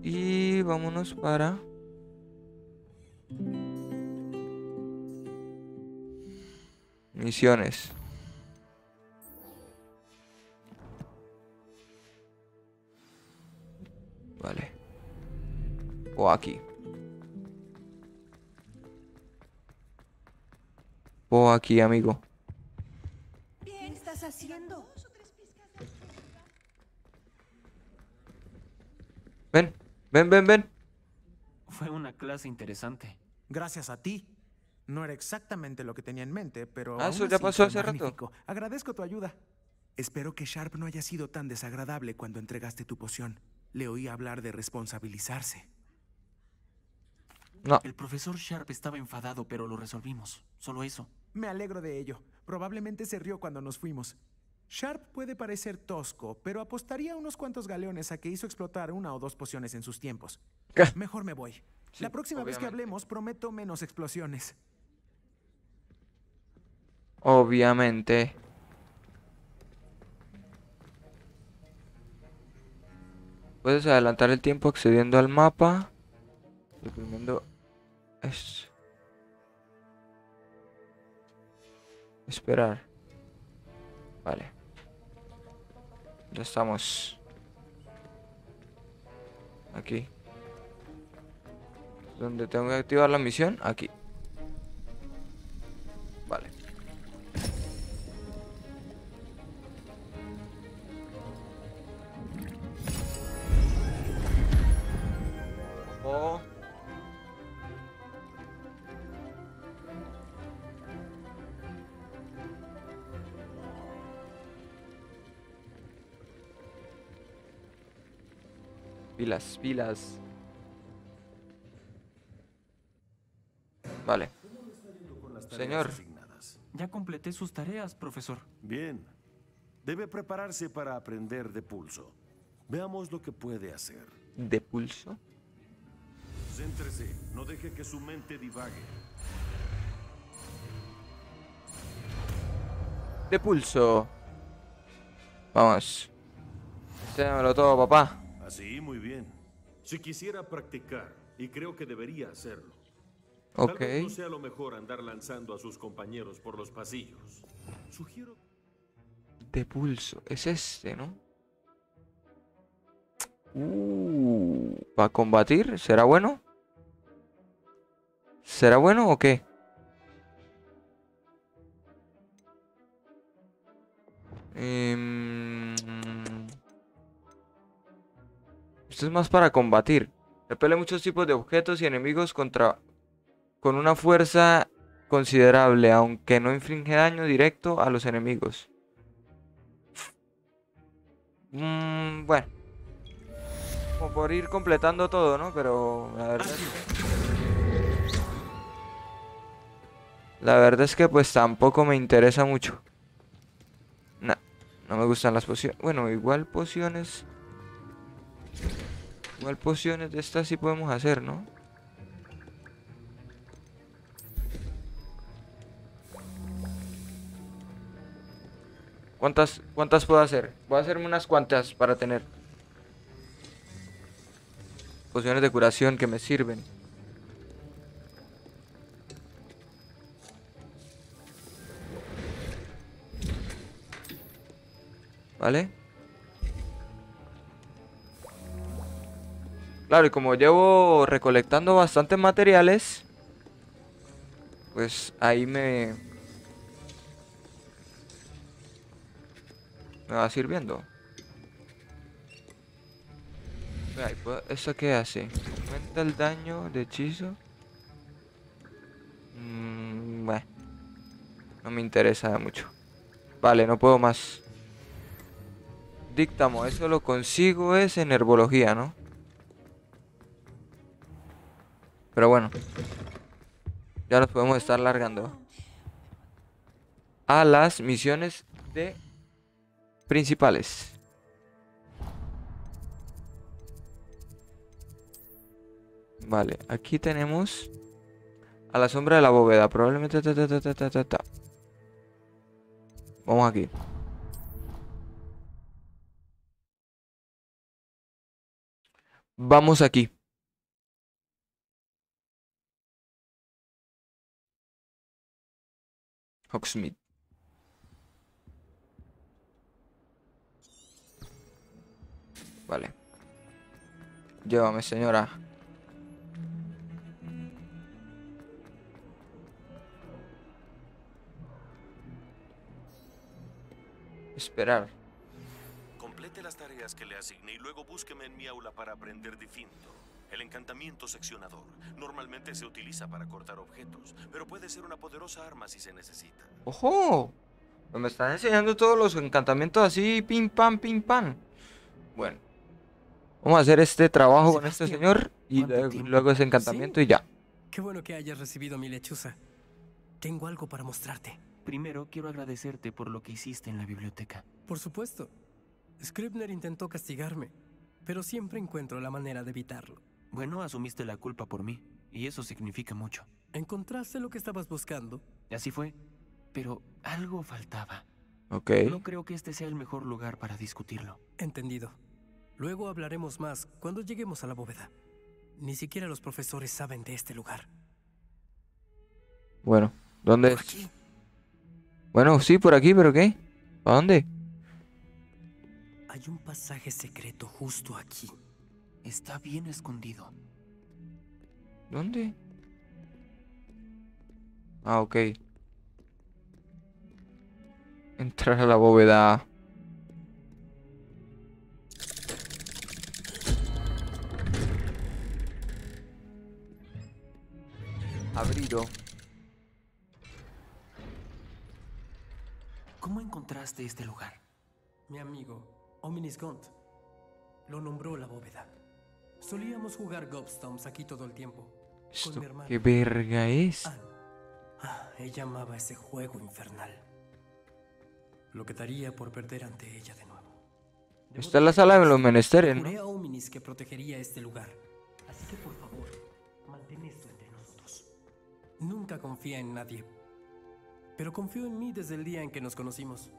Y vámonos para... misiones. Vale. o aquí. O aquí, amigo. ¿Qué estás haciendo? Ven, ven, ven, ven. Fue una clase interesante. Gracias a ti. No era exactamente lo que tenía en mente, pero... Ah, eso ya pasó hace magnífico. rato. Agradezco tu ayuda. Espero que Sharp no haya sido tan desagradable cuando entregaste tu poción. Le oí hablar de responsabilizarse. No. El profesor Sharp estaba enfadado, pero lo resolvimos. Solo eso. Me alegro de ello. Probablemente se rió cuando nos fuimos. Sharp puede parecer tosco, pero apostaría unos cuantos galeones a que hizo explotar una o dos pociones en sus tiempos. ¿Qué? Mejor me voy. Sí, la próxima obviamente. vez que hablemos, prometo menos explosiones. Obviamente. Puedes adelantar el tiempo accediendo al mapa. Deprimiendo es... Esperar. Vale. Ya estamos. Aquí. ¿Dónde tengo que activar la misión? Aquí. Vale. Oh. Pilas, pilas. Vale. Señor. Asignadas? Ya completé sus tareas, profesor. Bien. Debe prepararse para aprender de pulso. Veamos lo que puede hacer. ¿De pulso? Céntrese. No deje que su mente divague. De pulso. Vamos. Ténamelo todo, papá. Así, muy bien. Si quisiera practicar, y creo que debería hacerlo. Ok. Tal vez no sea lo mejor andar lanzando a sus compañeros por los pasillos. Sugiero... De pulso. Es este, ¿no? Uh, ¿para combatir? ¿Será bueno? ¿Será bueno o qué? Eh... Esto es más para combatir. Repele muchos tipos de objetos y enemigos contra... con una fuerza considerable, aunque no inflige daño directo a los enemigos. Mm, bueno. Como por ir completando todo, ¿no? Pero la verdad es que... La verdad es que pues tampoco me interesa mucho. Nah, no me gustan las pociones. Bueno, igual pociones... Igual pociones de estas sí podemos hacer, ¿no? ¿Cuántas, cuántas puedo hacer? Voy a hacerme unas cuantas para tener. Pociones de curación que me sirven. ¿Vale? Claro, y como llevo recolectando bastantes materiales, pues ahí me... Me va sirviendo. ¿Eso qué hace? ¿Aumenta el daño de hechizo? Mm, bueno, no me interesa mucho. Vale, no puedo más. Díctamo, eso lo consigo es en herbología, ¿no? Pero bueno, ya los podemos estar largando a las misiones de principales. Vale, aquí tenemos a la sombra de la bóveda. Probablemente ta, ta, ta, ta, ta, ta. Vamos aquí. Vamos aquí. Hogsmeade. Vale. Llévame, señora. Esperar. Complete las tareas que le asigné y luego búsqueme en mi aula para aprender Difinto, el encantamiento seccionador. Normalmente se utiliza para cortar objetos, pero puede ser una poderosa arma si se necesita. ¡Ojo! Me están enseñando todos los encantamientos así, pim, pam, pim, pam. Bueno, vamos a hacer este trabajo Sebastián, con este señor y luego tiempo? ese encantamiento sí. y ya. Qué bueno que hayas recibido mi lechuza. Tengo algo para mostrarte. Primero, quiero agradecerte por lo que hiciste en la biblioteca. Por supuesto. Scribner intentó castigarme, pero siempre encuentro la manera de evitarlo. Bueno, asumiste la culpa por mí, y eso significa mucho. ¿Encontraste lo que estabas buscando? Así fue, pero algo faltaba. Ok. No creo que este sea el mejor lugar para discutirlo. Entendido. Luego hablaremos más cuando lleguemos a la bóveda. Ni siquiera los profesores saben de este lugar. Bueno, ¿dónde es? Bueno, sí, por aquí, ¿pero qué? ¿Para dónde? Hay un pasaje secreto justo aquí. Está bien escondido. ¿Dónde? Ah, ok. Entrar a la bóveda. Abrido. ¿Cómo encontraste este lugar? Mi amigo, Ominis Gond, lo nombró la bóveda. Solíamos jugar Gobstones aquí todo el tiempo. Con mi hermano. ¿Qué verga es? Ah, ah, ella amaba ese juego infernal. Lo que daría por perder ante ella de nuevo. Debo Está en la sala de los menesteres, ¿no? Juré a Ominis que protegería este lugar. Así que por favor, mantén esto entre nosotros. Nunca confía en nadie. Pero confió en mí desde el día en que nos conocimos.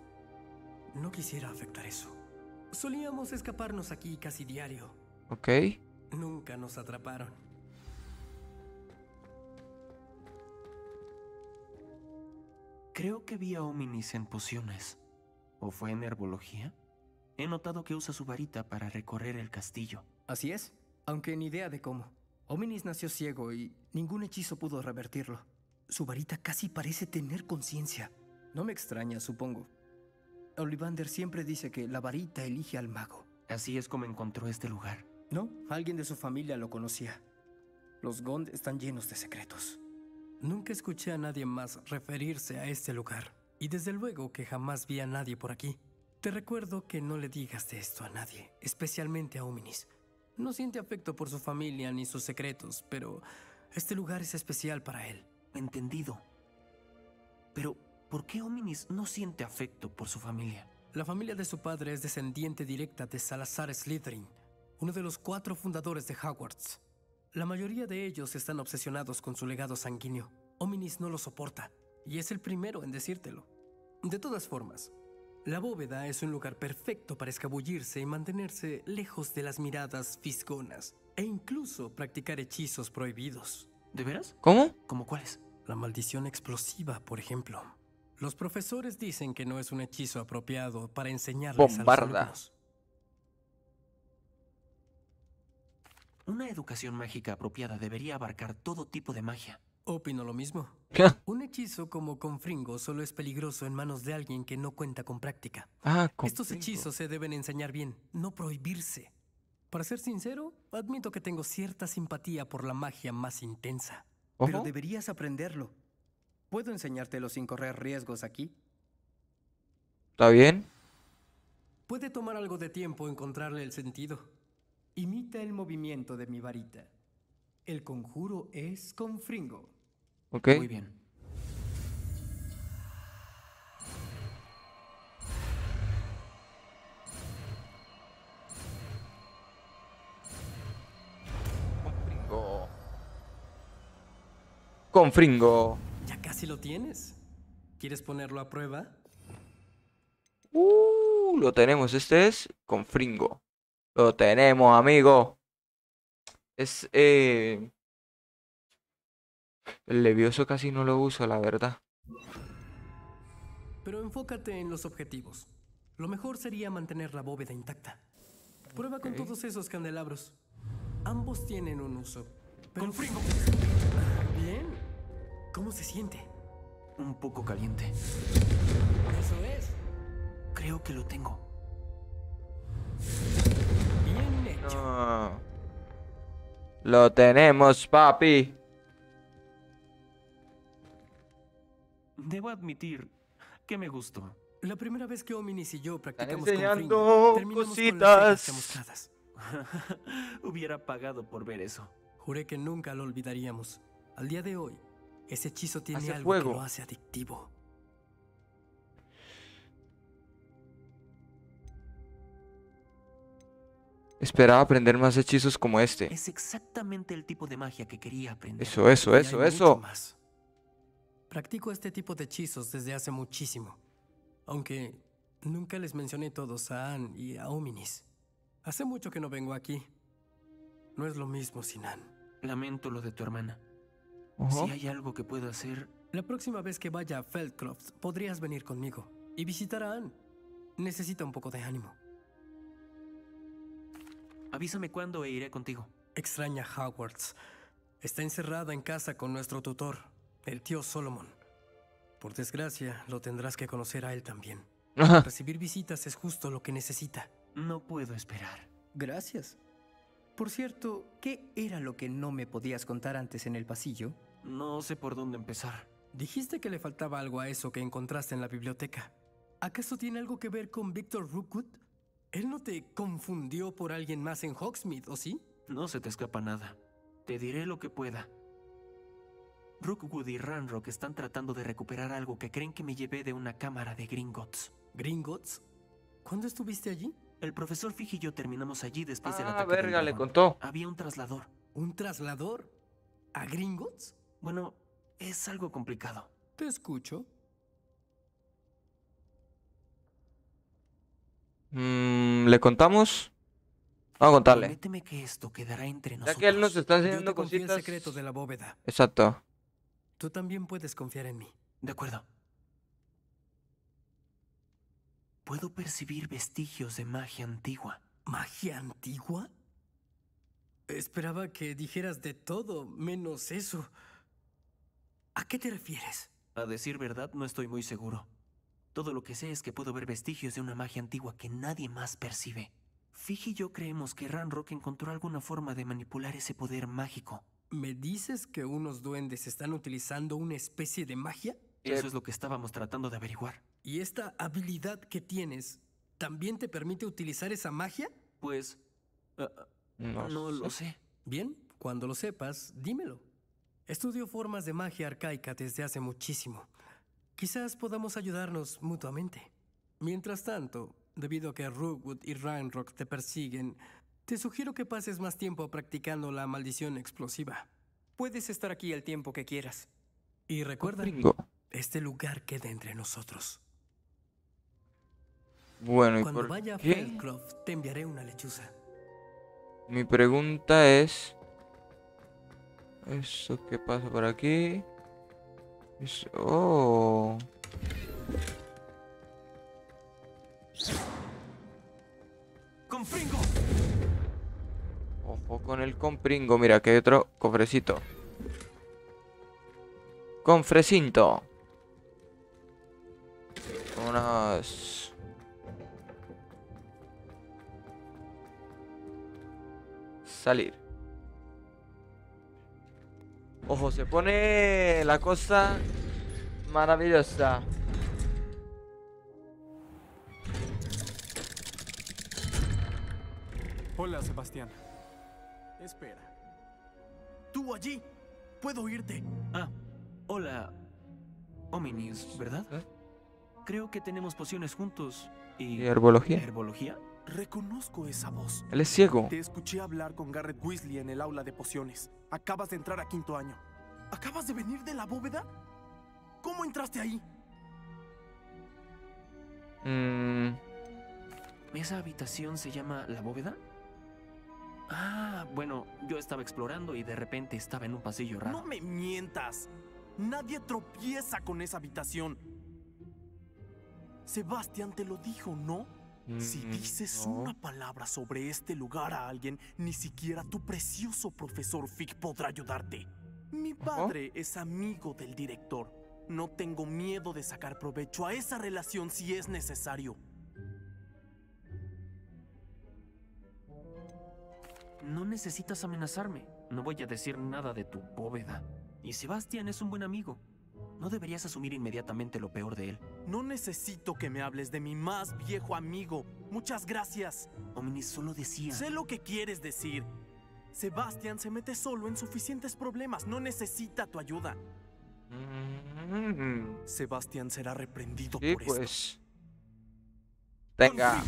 No quisiera afectar eso. Solíamos escaparnos aquí casi diario. Ok. Nunca nos atraparon. Creo que vi a Ominis en pociones. ¿O fue en herbología? He notado que usa su varita para recorrer el castillo. Así es, aunque ni idea de cómo. Ominis nació ciego y ningún hechizo pudo revertirlo. Su varita casi parece tener conciencia. No me extraña, supongo. Ollivander siempre dice que la varita elige al mago. Así es como encontró este lugar. No, alguien de su familia lo conocía. Los Gond están llenos de secretos. Nunca escuché a nadie más referirse a este lugar. Y desde luego que jamás vi a nadie por aquí. Te recuerdo que no le digas de esto a nadie, especialmente a Ominis. No siente afecto por su familia ni sus secretos, pero este lugar es especial para él. Entendido. Pero, ¿por qué Ominis no siente afecto por su familia? La familia de su padre es descendiente directa de Salazar Slytherin, uno de los cuatro fundadores de Hogwarts. La mayoría de ellos están obsesionados con su legado sanguíneo. Ominis no lo soporta, y es el primero en decírtelo. De todas formas, la bóveda es un lugar perfecto para escabullirse y mantenerse lejos de las miradas fisgonas, e incluso practicar hechizos prohibidos. ¿De veras? ¿Cómo? ¿Cómo cuáles? La maldición explosiva, por ejemplo. Los profesores dicen que no es un hechizo apropiado para enseñarles Bombarda. a los alumnos. Una educación mágica apropiada debería abarcar todo tipo de magia. Opino lo mismo. ¿Qué? Un hechizo como Confringo solo es peligroso en manos de alguien que no cuenta con práctica. Ah, Confringo. Estos hechizos se deben enseñar bien, no prohibirse. Para ser sincero, admito que tengo cierta simpatía por la magia más intensa. Ojo. Pero deberías aprenderlo. ¿Puedo enseñártelo sin correr riesgos aquí? ¿Está bien? Puede tomar algo de tiempo encontrarle el sentido. Imita el movimiento de mi varita. El conjuro es Confringo. Ok. Muy bien. Confringo. Ya casi lo tienes. ¿Quieres ponerlo a prueba? Uh, lo tenemos. Este es Confringo. Lo tenemos, amigo. Es eh... el Levioso casi no lo uso, la verdad. Pero enfócate en los objetivos. Lo mejor sería mantener la bóveda intacta. Prueba okay. con todos esos candelabros. Ambos tienen un uso. Pero... Confringo. Bien. ¿Cómo se siente? Un poco caliente. Eso es. Creo que lo tengo. Bien hecho. No. Lo tenemos, papi. Debo admitir que me gustó. La primera vez que Ominis y yo practicamos enseñando Confringo, cositas. Con hubiera pagado por ver eso. Juré que nunca lo olvidaríamos. Al día de hoy, ese hechizo tiene hace algo fuego. Que lo hace adictivo. Esperaba aprender más hechizos como este. Es exactamente el tipo de magia que quería aprender. Eso, eso, eso, eso. Más. Practico este tipo de hechizos desde hace muchísimo. Aunque nunca les mencioné todos a Ann y a Ominis. Hace mucho que no vengo aquí. No es lo mismo sin Ann. Lamento lo de tu hermana. Uh-huh. Si hay algo que puedo hacer... La próxima vez que vaya a Feldcroft, podrías venir conmigo y visitar a Ann. Necesita un poco de ánimo. Avísame cuándo e iré contigo. Extraña Hogwarts. Está encerrada en casa con nuestro tutor, el tío Solomon. Por desgracia, lo tendrás que conocer a él también. Ajá. Recibir visitas es justo lo que necesita. No puedo esperar. Gracias. Por cierto, ¿qué era lo que no me podías contar antes en el pasillo? No sé por dónde empezar. Dijiste que le faltaba algo a eso que encontraste en la biblioteca. ¿Acaso tiene algo que ver con Victor Rookwood? ¿Él no te confundió por alguien más en Hogsmeade, o sí? No se te escapa nada. Te diré lo que pueda. Rookwood y Ranrok están tratando de recuperar algo que creen que me llevé de una cámara de Gringotts. ¿Gringotts? ¿Cuándo estuviste allí? El profesor Fig y yo terminamos allí después ah, del ataque. Ah, verga, le contó. Había un traslador. ¿Un traslador? ¿A Gringotts? Bueno, es algo complicado. Te escucho. Mm, ¿le contamos? Vamos a contarle. Prométeme que esto quedará entre nosotros. Ya que él nos está enseñando cositas. Yo te confié el secreto de la bóveda. Exacto. Tú también puedes confiar en mí. De acuerdo. Puedo percibir vestigios de magia antigua. ¿Magia antigua? Esperaba que dijeras de todo, menos eso. ¿A qué te refieres? A decir verdad, no estoy muy seguro. Todo lo que sé es que puedo ver vestigios de una magia antigua que nadie más percibe. Fig y yo creemos que Ranrok encontró alguna forma de manipular ese poder mágico. ¿Me dices que unos duendes están utilizando una especie de magia? Eso es lo que estábamos tratando de averiguar. ¿Y esta habilidad que tienes también te permite utilizar esa magia? Pues... Uh, no, no lo sé. Bien, cuando lo sepas, dímelo. Estudio formas de magia arcaica desde hace muchísimo. Quizás podamos ayudarnos mutuamente. Mientras tanto, debido a que Rookwood y Ranrok te persiguen, te sugiero que pases más tiempo practicando la maldición explosiva. Puedes estar aquí el tiempo que quieras. Y recuerda, este lugar queda entre nosotros. Bueno, ¿y cuando vaya a Feldcroft, te enviaré una lechuza? Mi pregunta es... ¿Eso qué pasa por aquí? Oh. Confringo. Ojo con el Confringo. Mira, que hay otro cofrecito. Confrecinto. Unas... Salir. Ojo, se pone la cosa maravillosa. Hola, Sebastián. Espera. Tú allí. Puedo oírte. Ah, hola. Ominis, ¿verdad? ¿Eh? Creo que tenemos pociones juntos y... ¿Y herbología? ¿Herbología? Reconozco esa voz. Él es ciego. Te escuché hablar con Garrett Weasley en el aula de pociones. Acabas de entrar a quinto año. ¿Acabas de venir de la bóveda? ¿Cómo entraste ahí? Mm. ¿Esa habitación se llama la bóveda? Ah, bueno, yo estaba explorando y de repente estaba en un pasillo raro. ¡No me mientas! Nadie tropieza con esa habitación. Sebastián te lo dijo, ¿no? Si dices no. una palabra sobre este lugar a alguien, ni siquiera tu precioso profesor Fig podrá ayudarte. Mi padre uh-huh. es amigo del director. No tengo miedo de sacar provecho a esa relación si es necesario. No necesitas amenazarme. No voy a decir nada de tu bóveda. Y Sebastian es un buen amigo. No deberías asumir inmediatamente lo peor de él. No necesito que me hables de mi más viejo amigo. Muchas gracias. Ominis solo decía... Sé lo que quieres decir. Sebastian se mete solo en suficientes problemas. No necesita tu ayuda. Mm-hmm. Sebastian será reprendido sí, por pues. esto. Tenga.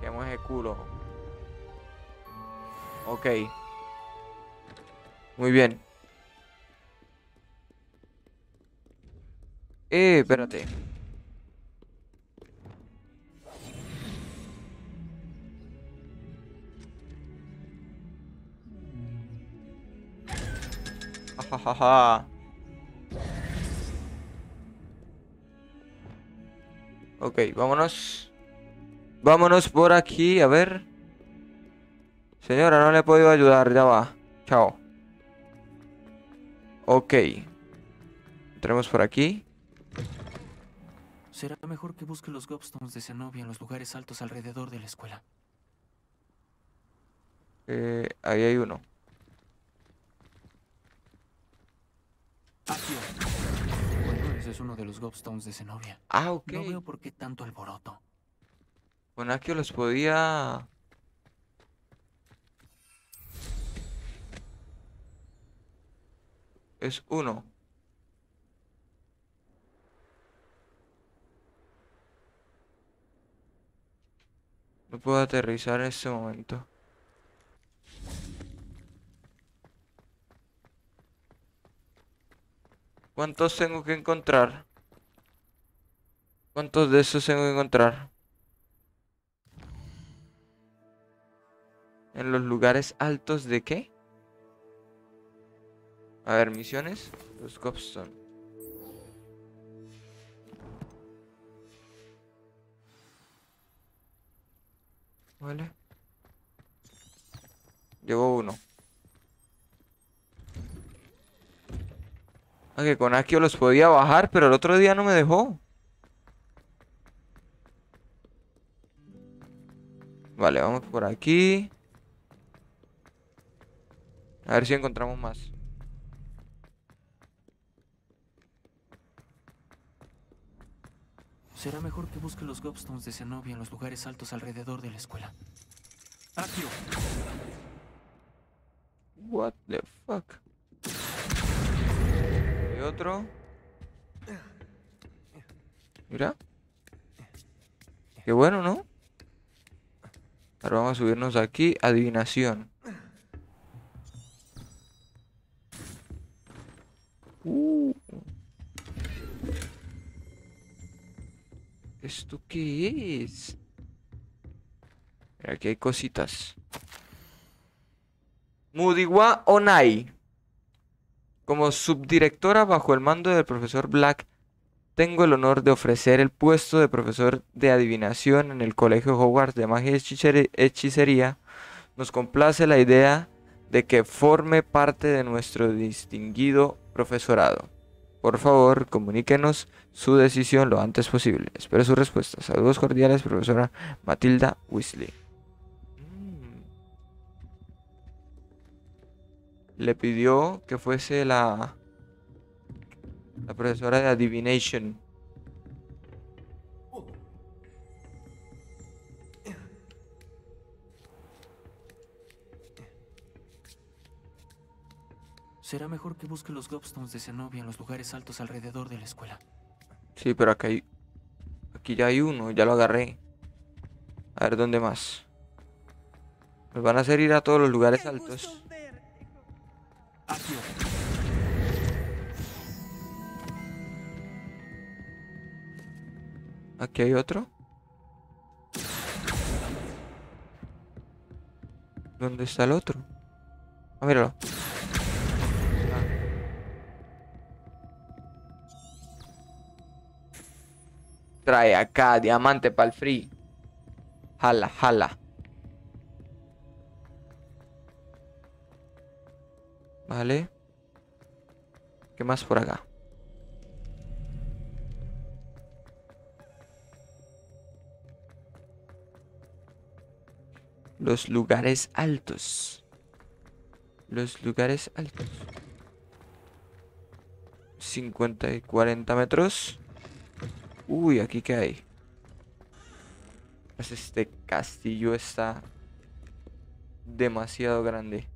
Que mueve el culo. Ok. Muy bien. Eh, espérate. Jajaja. Ok, vámonos. Vámonos por aquí, a ver. Señora, no le he podido ayudar, ya va. Chao. Ok. Entremos por aquí. Será mejor que busque los gobstones de Zenobia en los lugares altos alrededor de la escuela. Eh, ahí hay uno. Accio. Ese es uno de los gobstones de Zenobia. Ah, ok. No veo por qué tanto alboroto. Bueno, Accio los podía... Es uno. No puedo aterrizar en este momento. ¿Cuántos tengo que encontrar? ¿Cuántos de esos tengo que encontrar? ¿En los lugares altos de qué? A ver, misiones. Los Clopton. Vale. Llevo uno. Aunque con Accio los podía bajar, pero el otro día no me dejó. Vale, vamos por aquí. A ver si encontramos más. Será mejor que busque los gobstones de Zenobia en los lugares altos alrededor de la escuela. Accio. What the fuck. Y otro. Mira. Qué bueno, ¿no? Ahora vamos a subirnos aquí. Adivinación. Uh. ¿Esto qué es? Mira, aquí hay cositas. Mudiwa Onai. Como subdirectora bajo el mando del profesor Black, tengo el honor de ofrecer el puesto de profesor de adivinación en el Colegio Hogwarts de Magia y Hechicería. Nos complace la idea de que forme parte de nuestro distinguido profesorado. Por favor, comuníquenos su decisión lo antes posible. Espero su respuesta. Saludos cordiales, profesora Matilda Weasley. Mm. Le pidió que fuese la, la profesora de Adivination. Será mejor que busque los gobstones de Zenobia en los lugares altos alrededor de la escuela. Sí, pero acá hay... Aquí ya hay uno, ya lo agarré. A ver, ¿dónde más? Nos van a hacer ir a todos los lugares altos. Aquí hay otro. ¿Dónde está el otro? Ah, míralo. Trae acá, diamante para el free. Jala, jala. Vale. ¿Qué más por acá? Los lugares altos. Los lugares altos. cincuenta y cuarenta metros. Uy, ¿aquí qué hay? Pues este castillo está demasiado grande.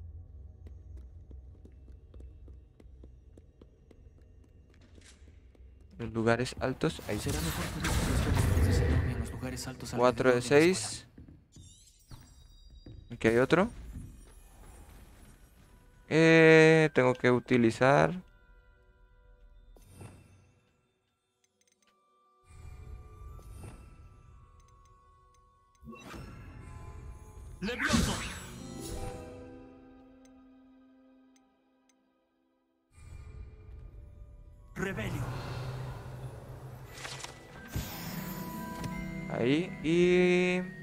Los lugares altos. Ahí será mejor que los lugares altos. cuatro de seis. Aquí hay otro. Eh, tengo que utilizar. ¡Levioso! Rebelio. Ahí y...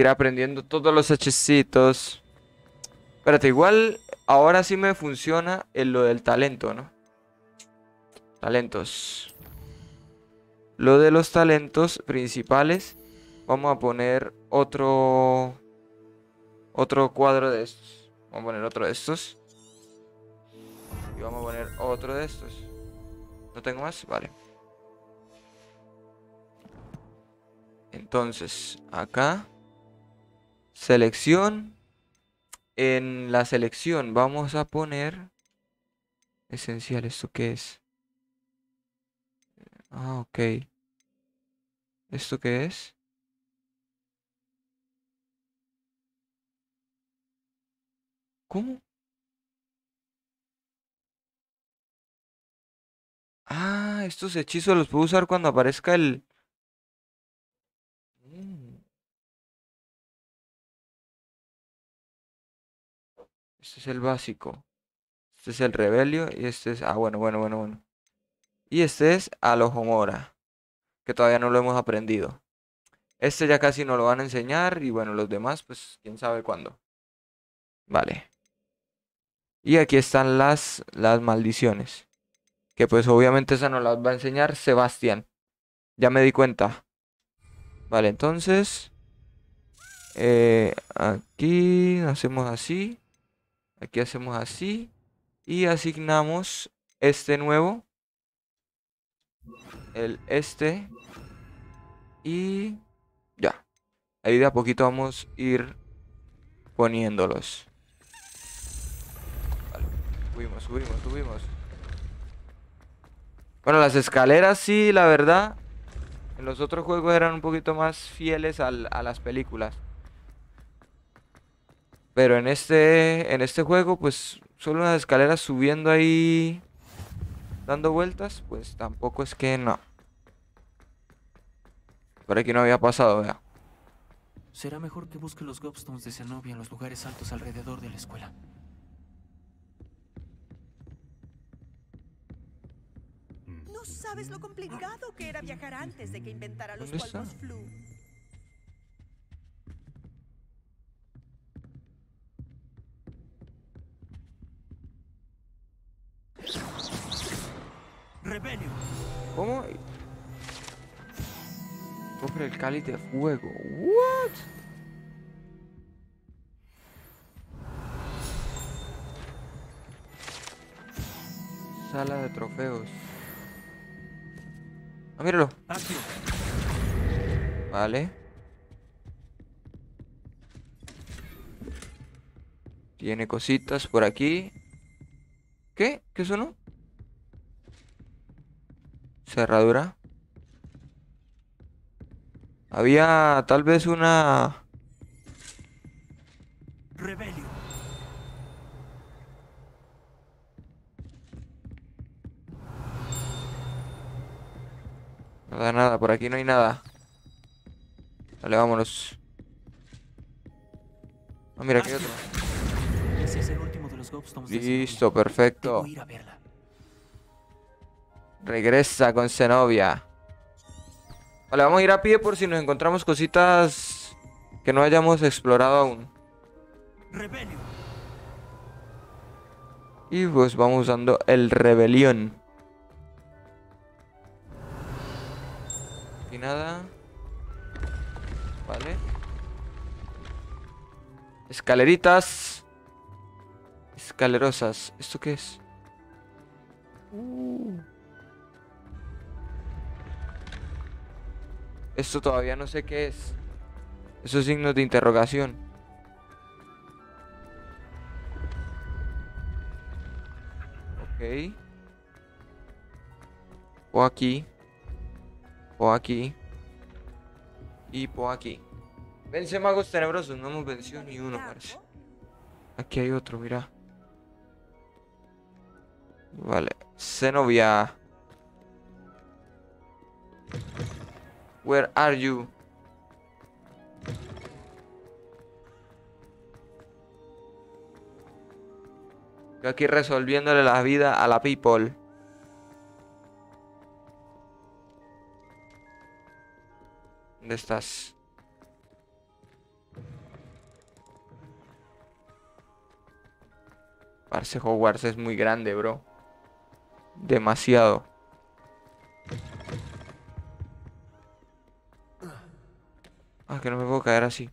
ir aprendiendo todos los hechicitos. Espérate, igual ahora sí me funciona en lo del talento, ¿no? Talentos. Lo de los talentos principales. Vamos a poner otro Otro cuadro de estos. Vamos a poner otro de estos. Y vamos a poner otro de estos. ¿No tengo más? Vale. Entonces, acá selección. En la selección vamos a poner esencial. ¿Esto qué es? Ah, ok. ¿Esto qué es? ¿Cómo? Ah, estos hechizos los puedo usar cuando aparezca el... Mm. Este es el básico. Este es el Rebelio y este es... Ah, bueno, bueno, bueno, bueno. Y este es Alohomora, que todavía no lo hemos aprendido. Este ya casi nos lo van a enseñar. Y bueno, los demás, pues quién sabe cuándo. Vale. Y aquí están las, las maldiciones, que pues obviamente esa nos las va a enseñar Sebastian. Ya me di cuenta. Vale, entonces eh, aquí hacemos así. Aquí hacemos así. Y asignamos este nuevo. El este. Y ya. Ahí de a poquito vamos a ir poniéndolos. Vale. Subimos, subimos, subimos. Bueno, las escaleras sí, la verdad. En los otros juegos eran un poquito más fieles al, a las películas. Pero en este, en este juego, pues solo unas escaleras subiendo ahí, dando vueltas, pues tampoco es que no. Por aquí no había pasado, vea. Será mejor que busque los gobstones de Zenobia en los lugares altos alrededor de la escuela. No sabes lo complicado que era viajar antes de que inventara los polvos flu. Rebelio. ¿Cómo? Compre el cáliz de fuego. What? Sala de trofeos. Ah, míralo. Accio. Vale. Tiene cositas por aquí. ¿Qué? ¿Qué sonó? Cerradura. Había tal vez una... Rebelio. Nada, nada, por aquí no hay nada. Dale, vámonos. Ah, mira, aquí hay otro. Ese es el último de los Gobstones. Listo, perfecto. Regresa con Zenobia. Vale, vamos a ir a pie por si nos encontramos cositas que no hayamos explorado aún. Rebelio. Y pues vamos usando el rebelión. Y nada. Vale. Escaleritas. Escalerosas. ¿Esto qué es? Uh. Esto todavía no sé qué es. Esos signos de interrogación. Ok. Po aquí. Po aquí. Y po aquí. Vence magos tenebrosos. No hemos vencido ni uno, parece. Aquí hay otro, mira. Vale. Zenobia. Where are you? Yo aquí resolviéndole la vida a la people. ¿Dónde estás? Parce, Hogwarts es muy grande, bro. Demasiado. Ah, que no me puedo caer así.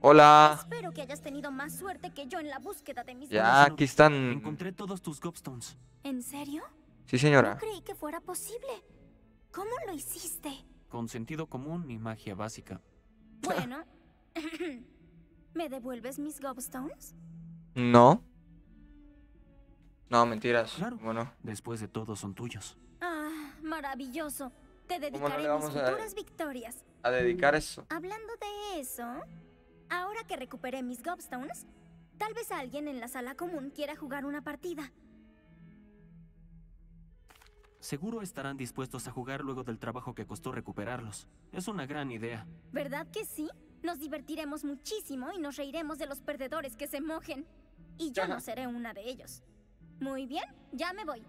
Hola. Espero que hayas tenido más suerte que yo en la búsqueda de mis... Ya, aquí están. Encontré todos tus gobstones. ¿En serio? Sí, señora. No creí que fuera posible. ¿Cómo lo hiciste? Con sentido común y magia básica. Bueno. ¿Me devuelves mis gobstones? No. No, mentiras. Claro. Bueno. Después de todo son tuyos. Ah, maravilloso. Te dedicaré mis futuras victorias. A dedicar eso. Hablando de eso... Ahora que recuperé mis gobstones, tal vez alguien en la sala común quiera jugar una partida. Seguro estarán dispuestos a jugar luego del trabajo que costó recuperarlos. Es una gran idea. ¿Verdad que sí? Nos divertiremos muchísimo y nos reiremos de los perdedores que se mojen. Y yo Ajá. no seré una de ellos. Muy bien, ya me voy.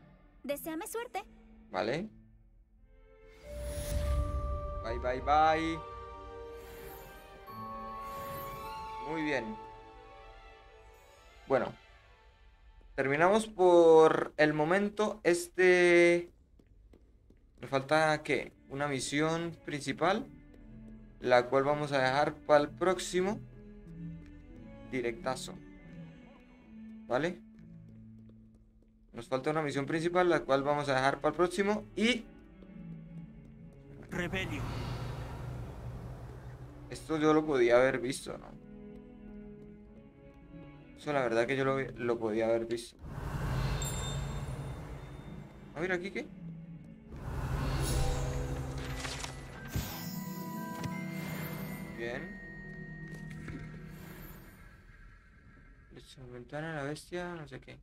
Deséame suerte. Vale. Bye, bye, bye. Muy bien. Bueno. Terminamos por el momento este... Me falta, ¿qué? Una misión principal. La cual vamos a dejar para el próximo. Directazo. ¿Vale? Nos falta una misión principal, la cual vamos a dejar para el próximo. Y... Rebelio. Esto yo lo podía haber visto, ¿no? Eso la verdad que yo lo, lo podía haber visto. A ver, ¿aquí qué? Bien. Les aumentan a la bestia, no sé qué.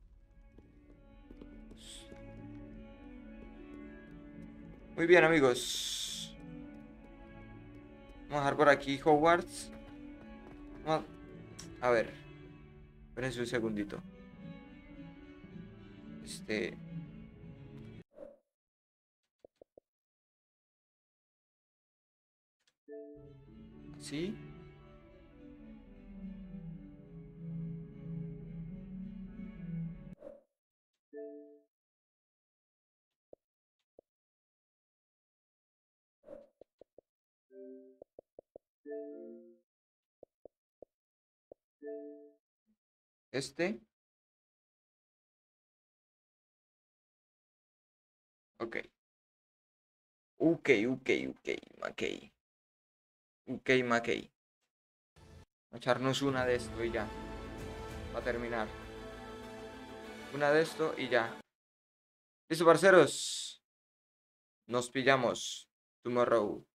Muy bien, amigos. Vamos a dejar por aquí Hogwarts. Vamos a... a ver. Espérense un segundito. Este... ¿Sí? Este. Ok. Ok, ok, ok, Mackey. Ok, Mackey. Vamos a echarnos una de esto y ya. Va a terminar. Una de esto y ya. Listo, parceros. Nos pillamos. Tomorrow.